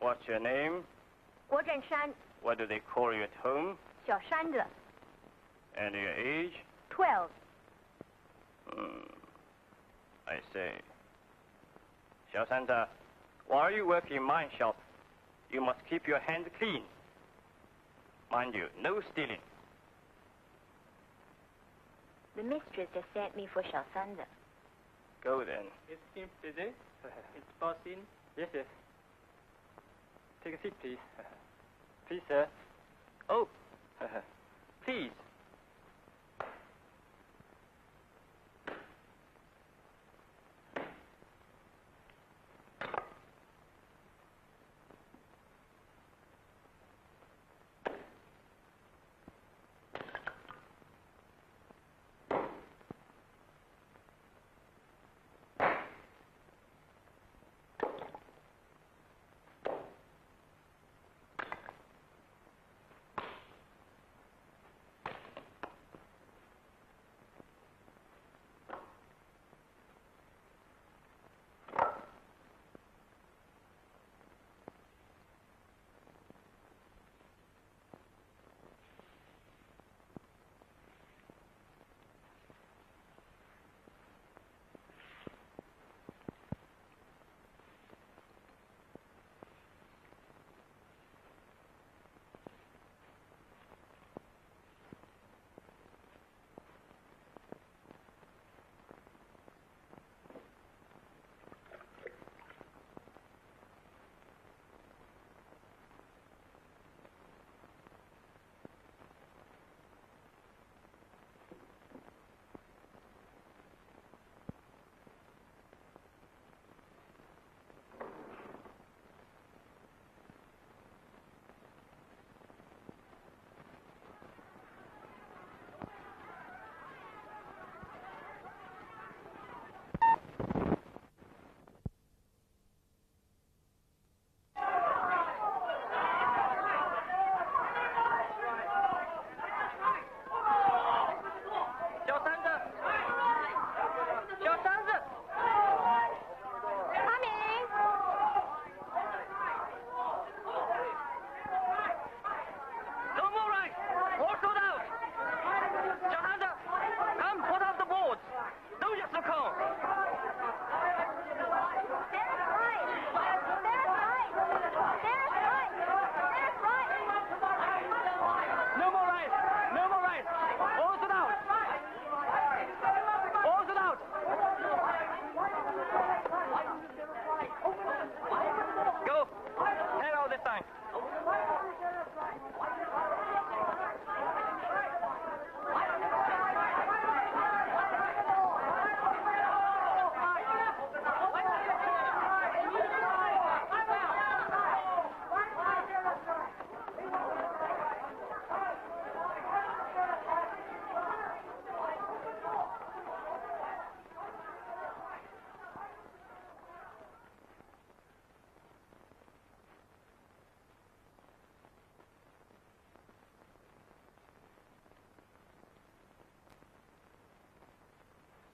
What's your name? Guo Zhenshan. What do they call you at home? Xiao Shanzi. And your age? Twelve. Hmm. I say. Xiao Shanzi, while you work in mine shop, you must keep your hands clean. Mind you, no stealing. The mistress has sent me for Xiao Shanzi. Go then. It's him busy. It's bossing. Yes, yes. Take a seat, please. Please, sir. Oh, please.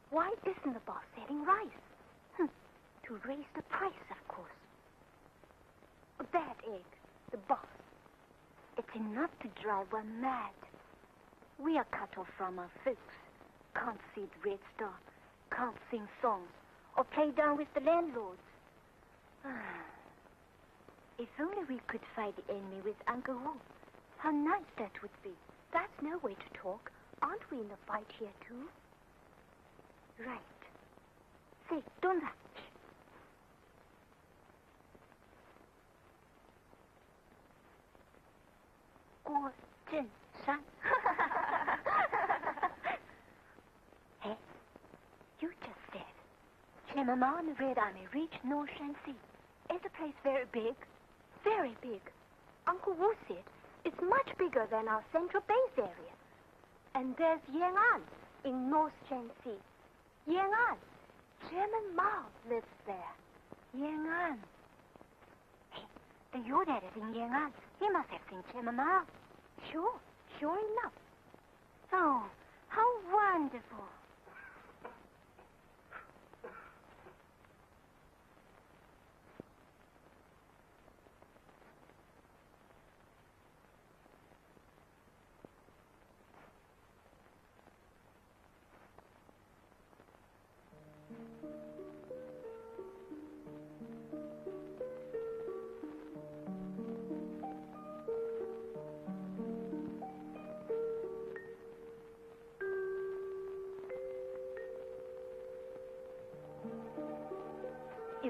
Why isn't the boss selling rice? Hm. To raise the price, of course. That egg, the boss. It's enough to drive one mad. We are cut off from our folks. Can't see the Red Star, can't sing songs, or play down with the landlords. Ah. If only we could fight the enemy with Uncle Wu. How nice that would be. That's no way to talk. Aren't we in the fight here, too? Right. Say, don't rush. Guo Zhenshan. Hey, you just said Chairman Mao and the Red Army reached North Shanxi. It's a place very big, very big. Uncle Wu said it's much bigger than our central base area. And there's Yan'an in North Shanxi. Yang'an. Chairman Mao lives there. Yang'an. Hey, the youth editor in Yang'an. He must have seen Chairman Mao. Sure, sure enough. Oh, how wonderful.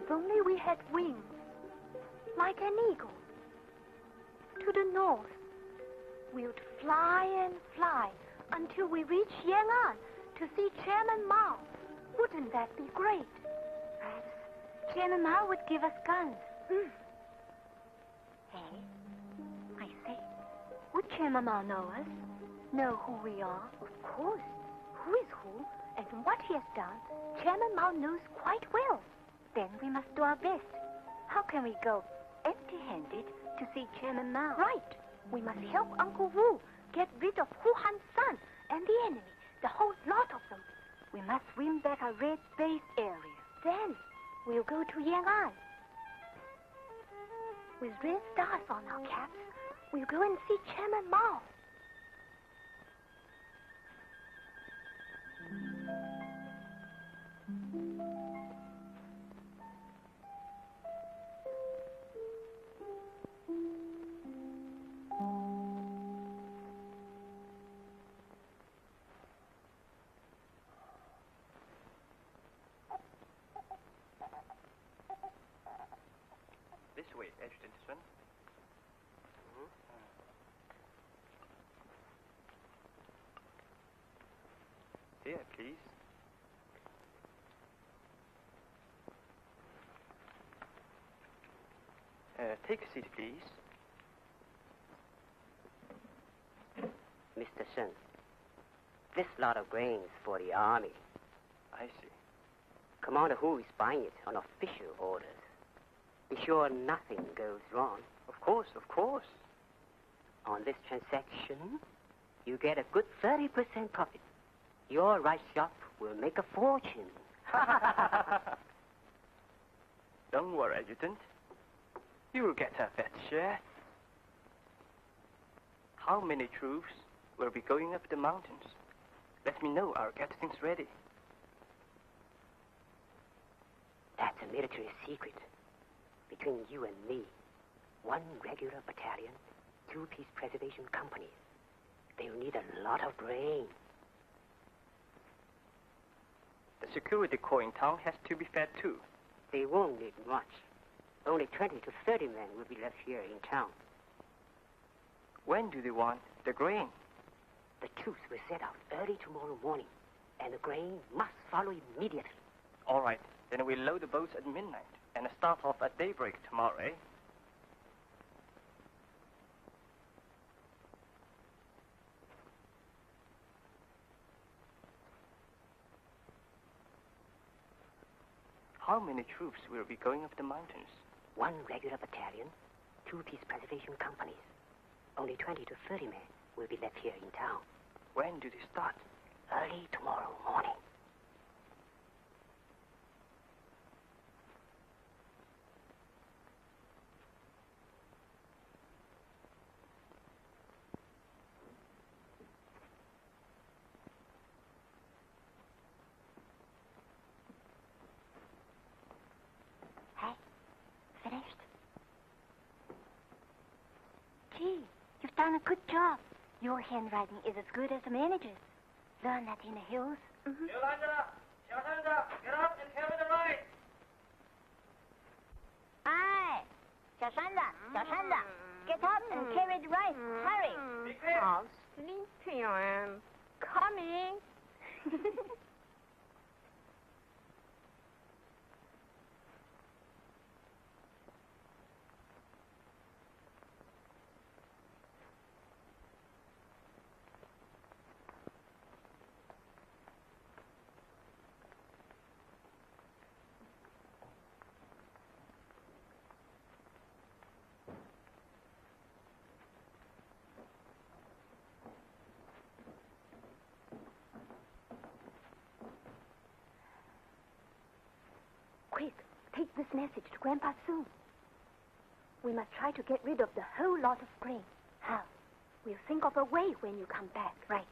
If only we had wings, like an eagle. To the north, we would fly and fly until we reach Yan'an to see Chairman Mao. Wouldn't that be great? Perhaps Chairman Mao would give us guns. Mm. Hey, I say, would Chairman Mao know us? Know who we are? Of course. Who is who and what he has done, Chairman Mao knows quite well. Then we must do our best. How can we go empty-handed to see Chairman Mao? Right. We must help Uncle Wu get rid of Hu Hansan and the enemy, the whole lot of them. We must win back our red base area. Then we'll go to Yan'an. With red stars on our caps, we'll go and see Chairman Mao. Here, please. Uh, take a seat, please. Mister Shen, this lot of grain is for the army. I see. Commander Hu is buying it on official orders. Be sure nothing goes wrong. Of course, of course. On this transaction, you get a good thirty percent profit. Your rice shop will make a fortune. Don't worry, Adjutant. You will get a fair share. How many troops will be going up the mountains? Let me know. I'll get things ready. That's a military secret. Between you and me, one regular battalion, two peace preservation companies. They'll need a lot of grain. The security corps in town has to be fed too. They won't need much. Only twenty to thirty men will be left here in town. When do they want the grain? The troops will set out early tomorrow morning, and the grain must follow immediately. All right, then we'll load the boats at midnight and start off at daybreak tomorrow, eh? How many troops will be going up the mountains? One regular battalion, two peace preservation companies. Only twenty to thirty men will be left here in town. When do they start? Early tomorrow morning. Done a good job. Your handwriting is as good as the manager's. Learn that in the hills. Mm-hmm. Xiao Shanzi, get up and carry the right. Aye. Xiao Shanzi, Xiao Shanzi, get up and carry the rice. Hurry. How sleepy I am. Coming. Take this message to Grandpa Song. We must try to get rid of the whole lot of grain. How? We'll think of a way when you come back. Right.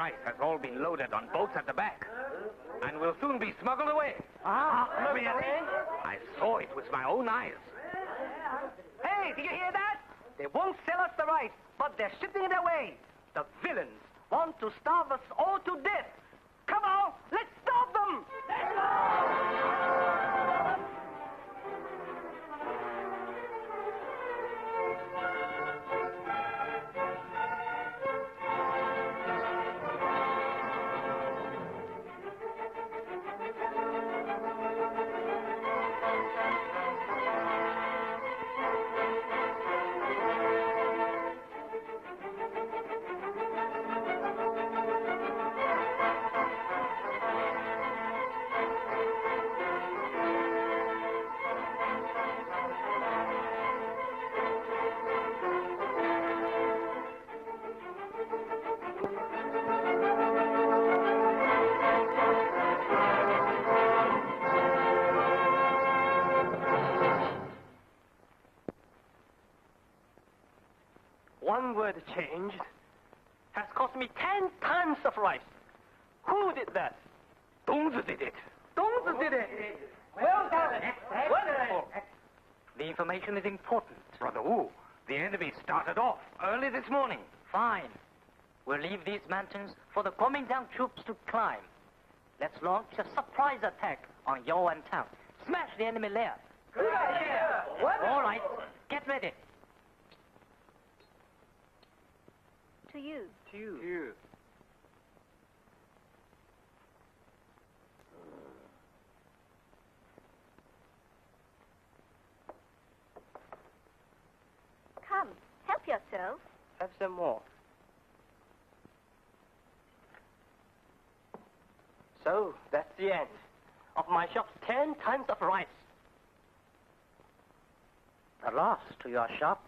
rice has all been loaded on boats at the back and will soon be smuggled away. Ah, I saw it with my own eyes. Hey, did you hear that? They won't sell us the rice, but they're shipping it away. The villains want to starve us all to death. Come on, let's stop them! One word changed has cost me ten tons of rice. Who did that? Dongzi did it. Dongzi did it. Well done. Wonderful. The information is important. Brother Wu, the enemy started off early this morning. Fine. We'll leave these mountains for the Guomindang troops to climb. Let's launch a surprise attack on Yaowan Town. Smash the enemy lair. Good idea. All right. Get ready. To you. To you. To you. Come, help yourself. Have some more. So, that's the end of my shop's ten tons of rice. The loss to your shop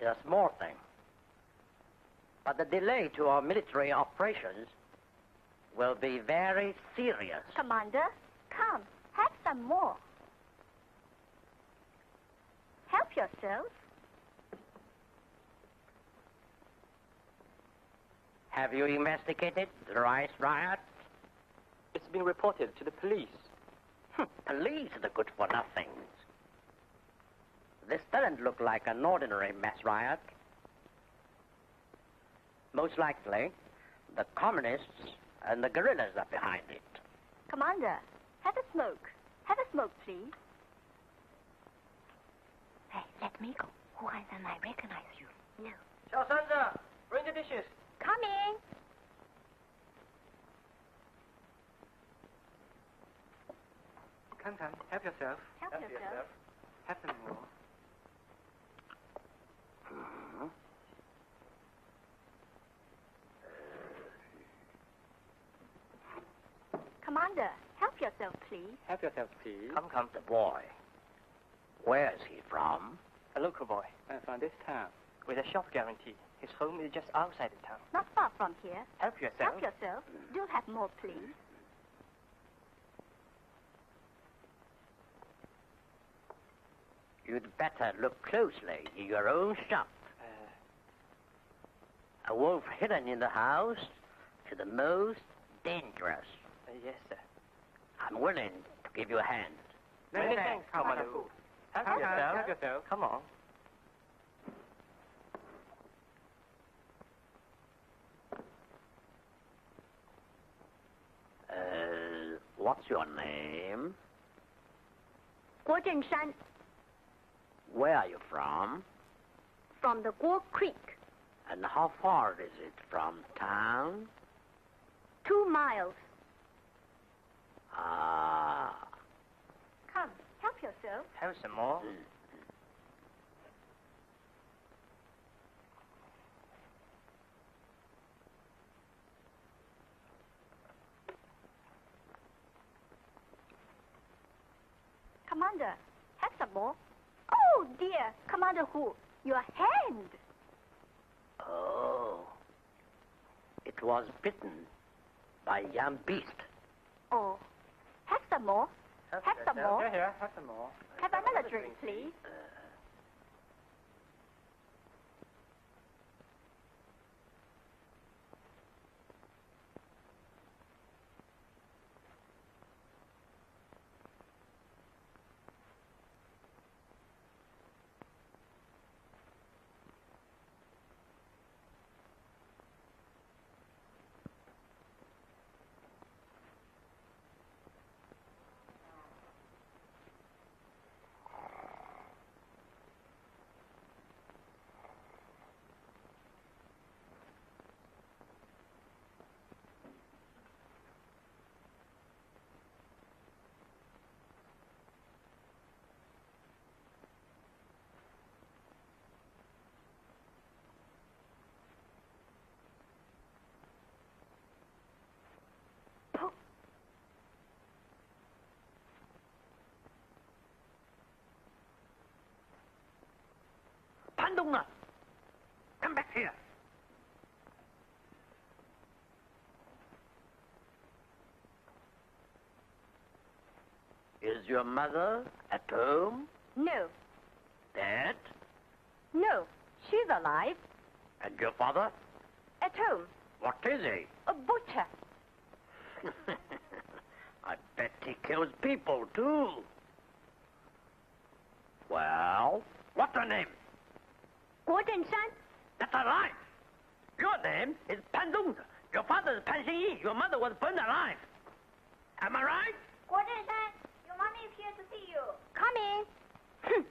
is a small thing. But the delay to our military operations will be very serious. Commander, come, have some more. Help yourselves. Have you investigated the rice riot? It's been reported to the police. Hm, police are the good for nothings. This doesn't look like an ordinary mass riot. Most likely, the communists and the guerrillas are behind it. Commander, have a smoke. Have a smoke, please. Hey, let me go. Hu Hansan, I recognize you. No. Xiao Shanzi, bring the dishes. Coming. Come, come. Help yourself. Help, help yourself. yourself. Have some more. Commander, help yourself, please. Help yourself, please. Come, come. The boy. Where is he from? A local boy. From this town. With a shop guarantee. His home is just outside the town. Not far from here. Help yourself. Help yourself. Do have more, please. You'd better look closely in your own shop. Uh, a wolf hidden in the house is the most dangerous. Yes, sir. I'm willing to give you a hand. Many, Many thanks, Commander. Help, help yourself. Help yourself. Come on. Uh, what's your name? Guo Zhenshan. Where are you from? From the Guo Creek. And how far is it from town? Two miles. Ah. Come, help yourself. Have some more. Mm. Commander, have some more. Oh dear, Commander Hu, your hand. Oh. It was bitten by a young beast. Oh. Have some more. Have, have some more. Here, here. Have some more. Have another drink, please. Uh, your mother at home? No. Dad? No, she's alive. And your father? At home. What is he? A butcher. I bet he kills people, too. Well, what's her name? Guo Zhenshan. That's a lie. Your name is Pan Dongzi. Your father is Pan Xingyi. Your mother was burned alive. Am I right? Guo Zhenshan, your mommy is here to see you. Coming. Hm.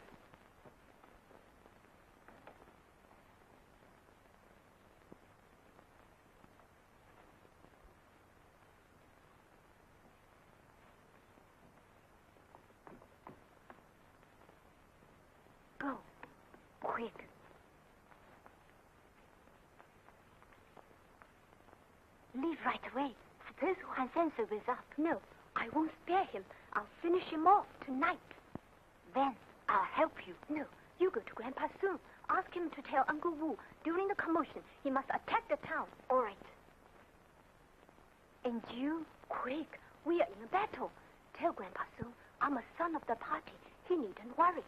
Leave right away. Suppose Hu Hansan sobers up. No, I won't spare him. I'll finish him off tonight. Then I'll help you. No, you go to Grandpa Song. Ask him to tell Uncle Wu during the commotion he must attack the town. All right. And you, quick. We are in a battle. Tell Grandpa Song I'm a son of the party. He needn't worry.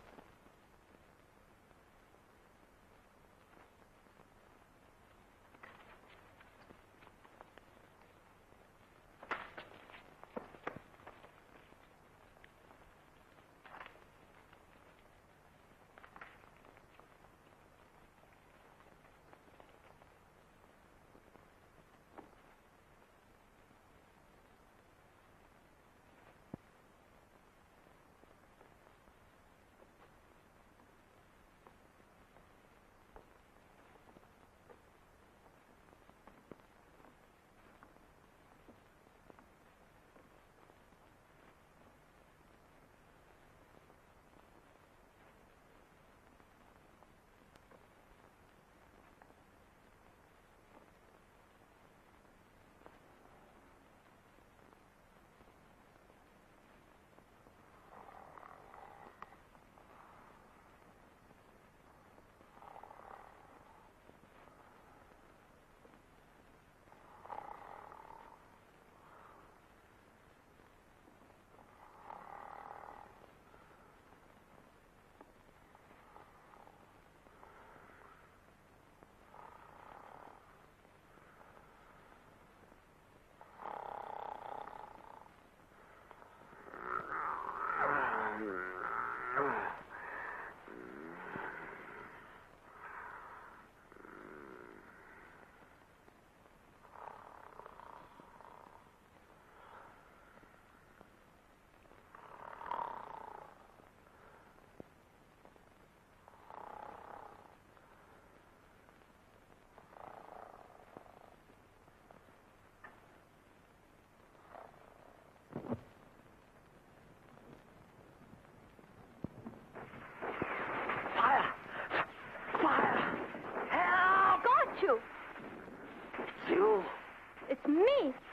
It's me,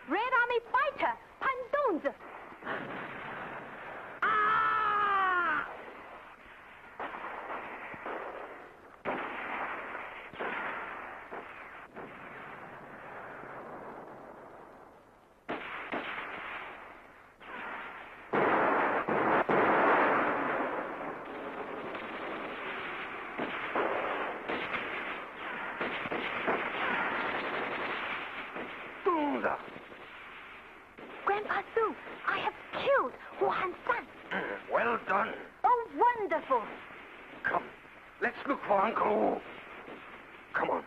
Red Army fighter, Pan Dongzi. Ah! Grandpa Song, I have killed Hu Hansan. Well done. Oh, wonderful. Come, let's look for Uncle Wu. Come on.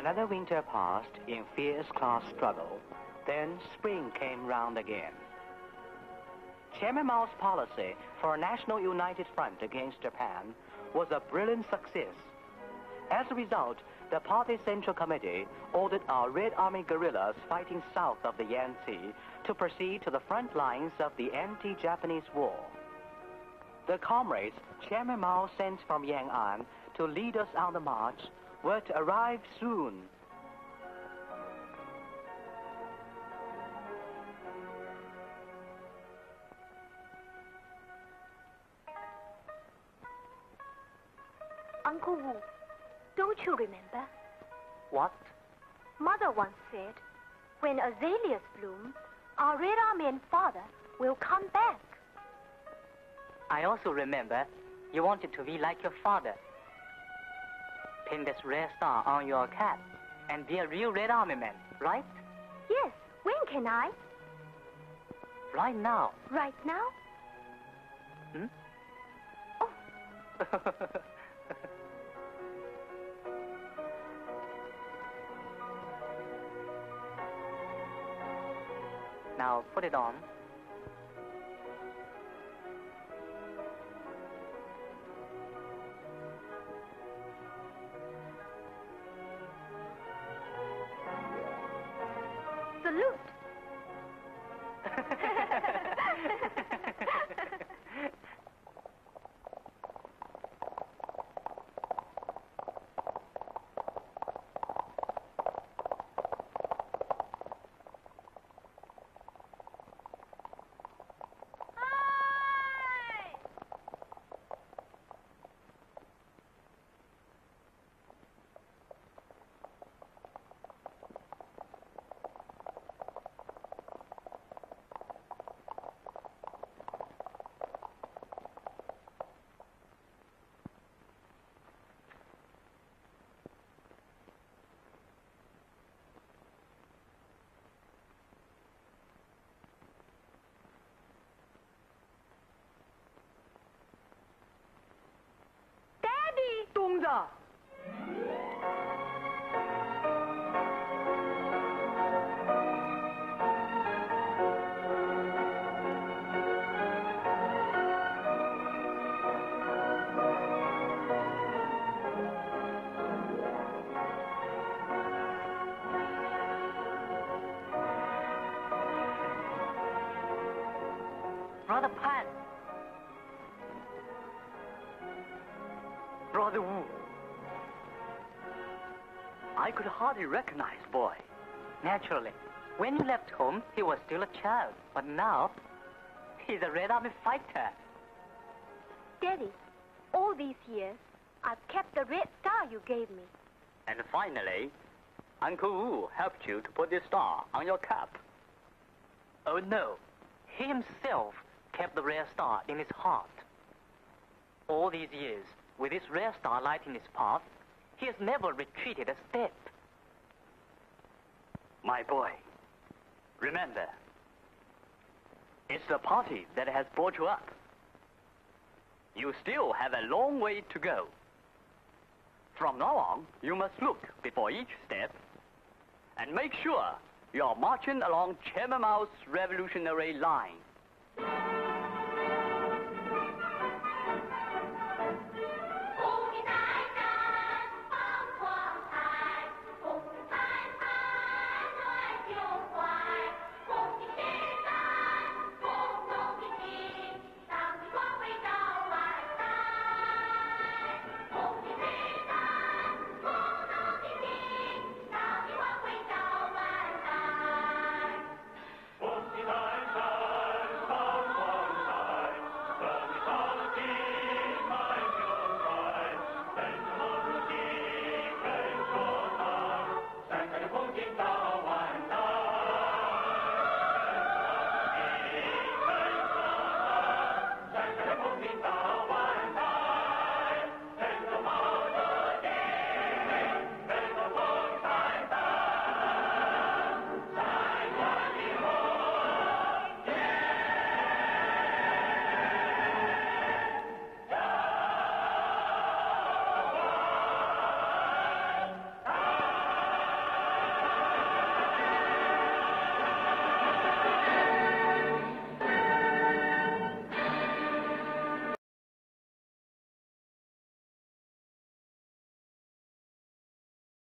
Another winter passed in fierce class struggle. Then spring came round again. Chairman Mao's policy for a national united front against Japan was a brilliant success. As a result, the Party Central Committee ordered our Red Army guerrillas fighting south of the Yangtze to proceed to the front lines of the anti-Japanese war. The comrades Chairman Mao sent from Yan'an to lead us on the march were to arrive soon. Uncle Wu. Don't you remember? What? Mother once said, when azaleas bloom, our Red Army and Father will come back. I also remember you wanted to be like your father. Pin this red star on your cap and be a real Red Army man, right? Yes. When can I? Right now. Right now? Hmm? Oh. Now put it on. Salute. Dongzi! Brother Pan! Brother Wu! I could hardly recognize boy. Naturally. When you left home, he was still a child. But now, he's a Red Army fighter. Daddy, all these years, I've kept the red star you gave me. And finally, Uncle Wu helped you to put this star on your cap. Oh no, he himself kept the red star in his heart. All these years, with this red star lighting his path, he has never retreated a step. My boy, remember, it's the party that has brought you up. You still have a long way to go. From now on, you must look before each step and make sure you are marching along Chairman Mao's revolutionary line.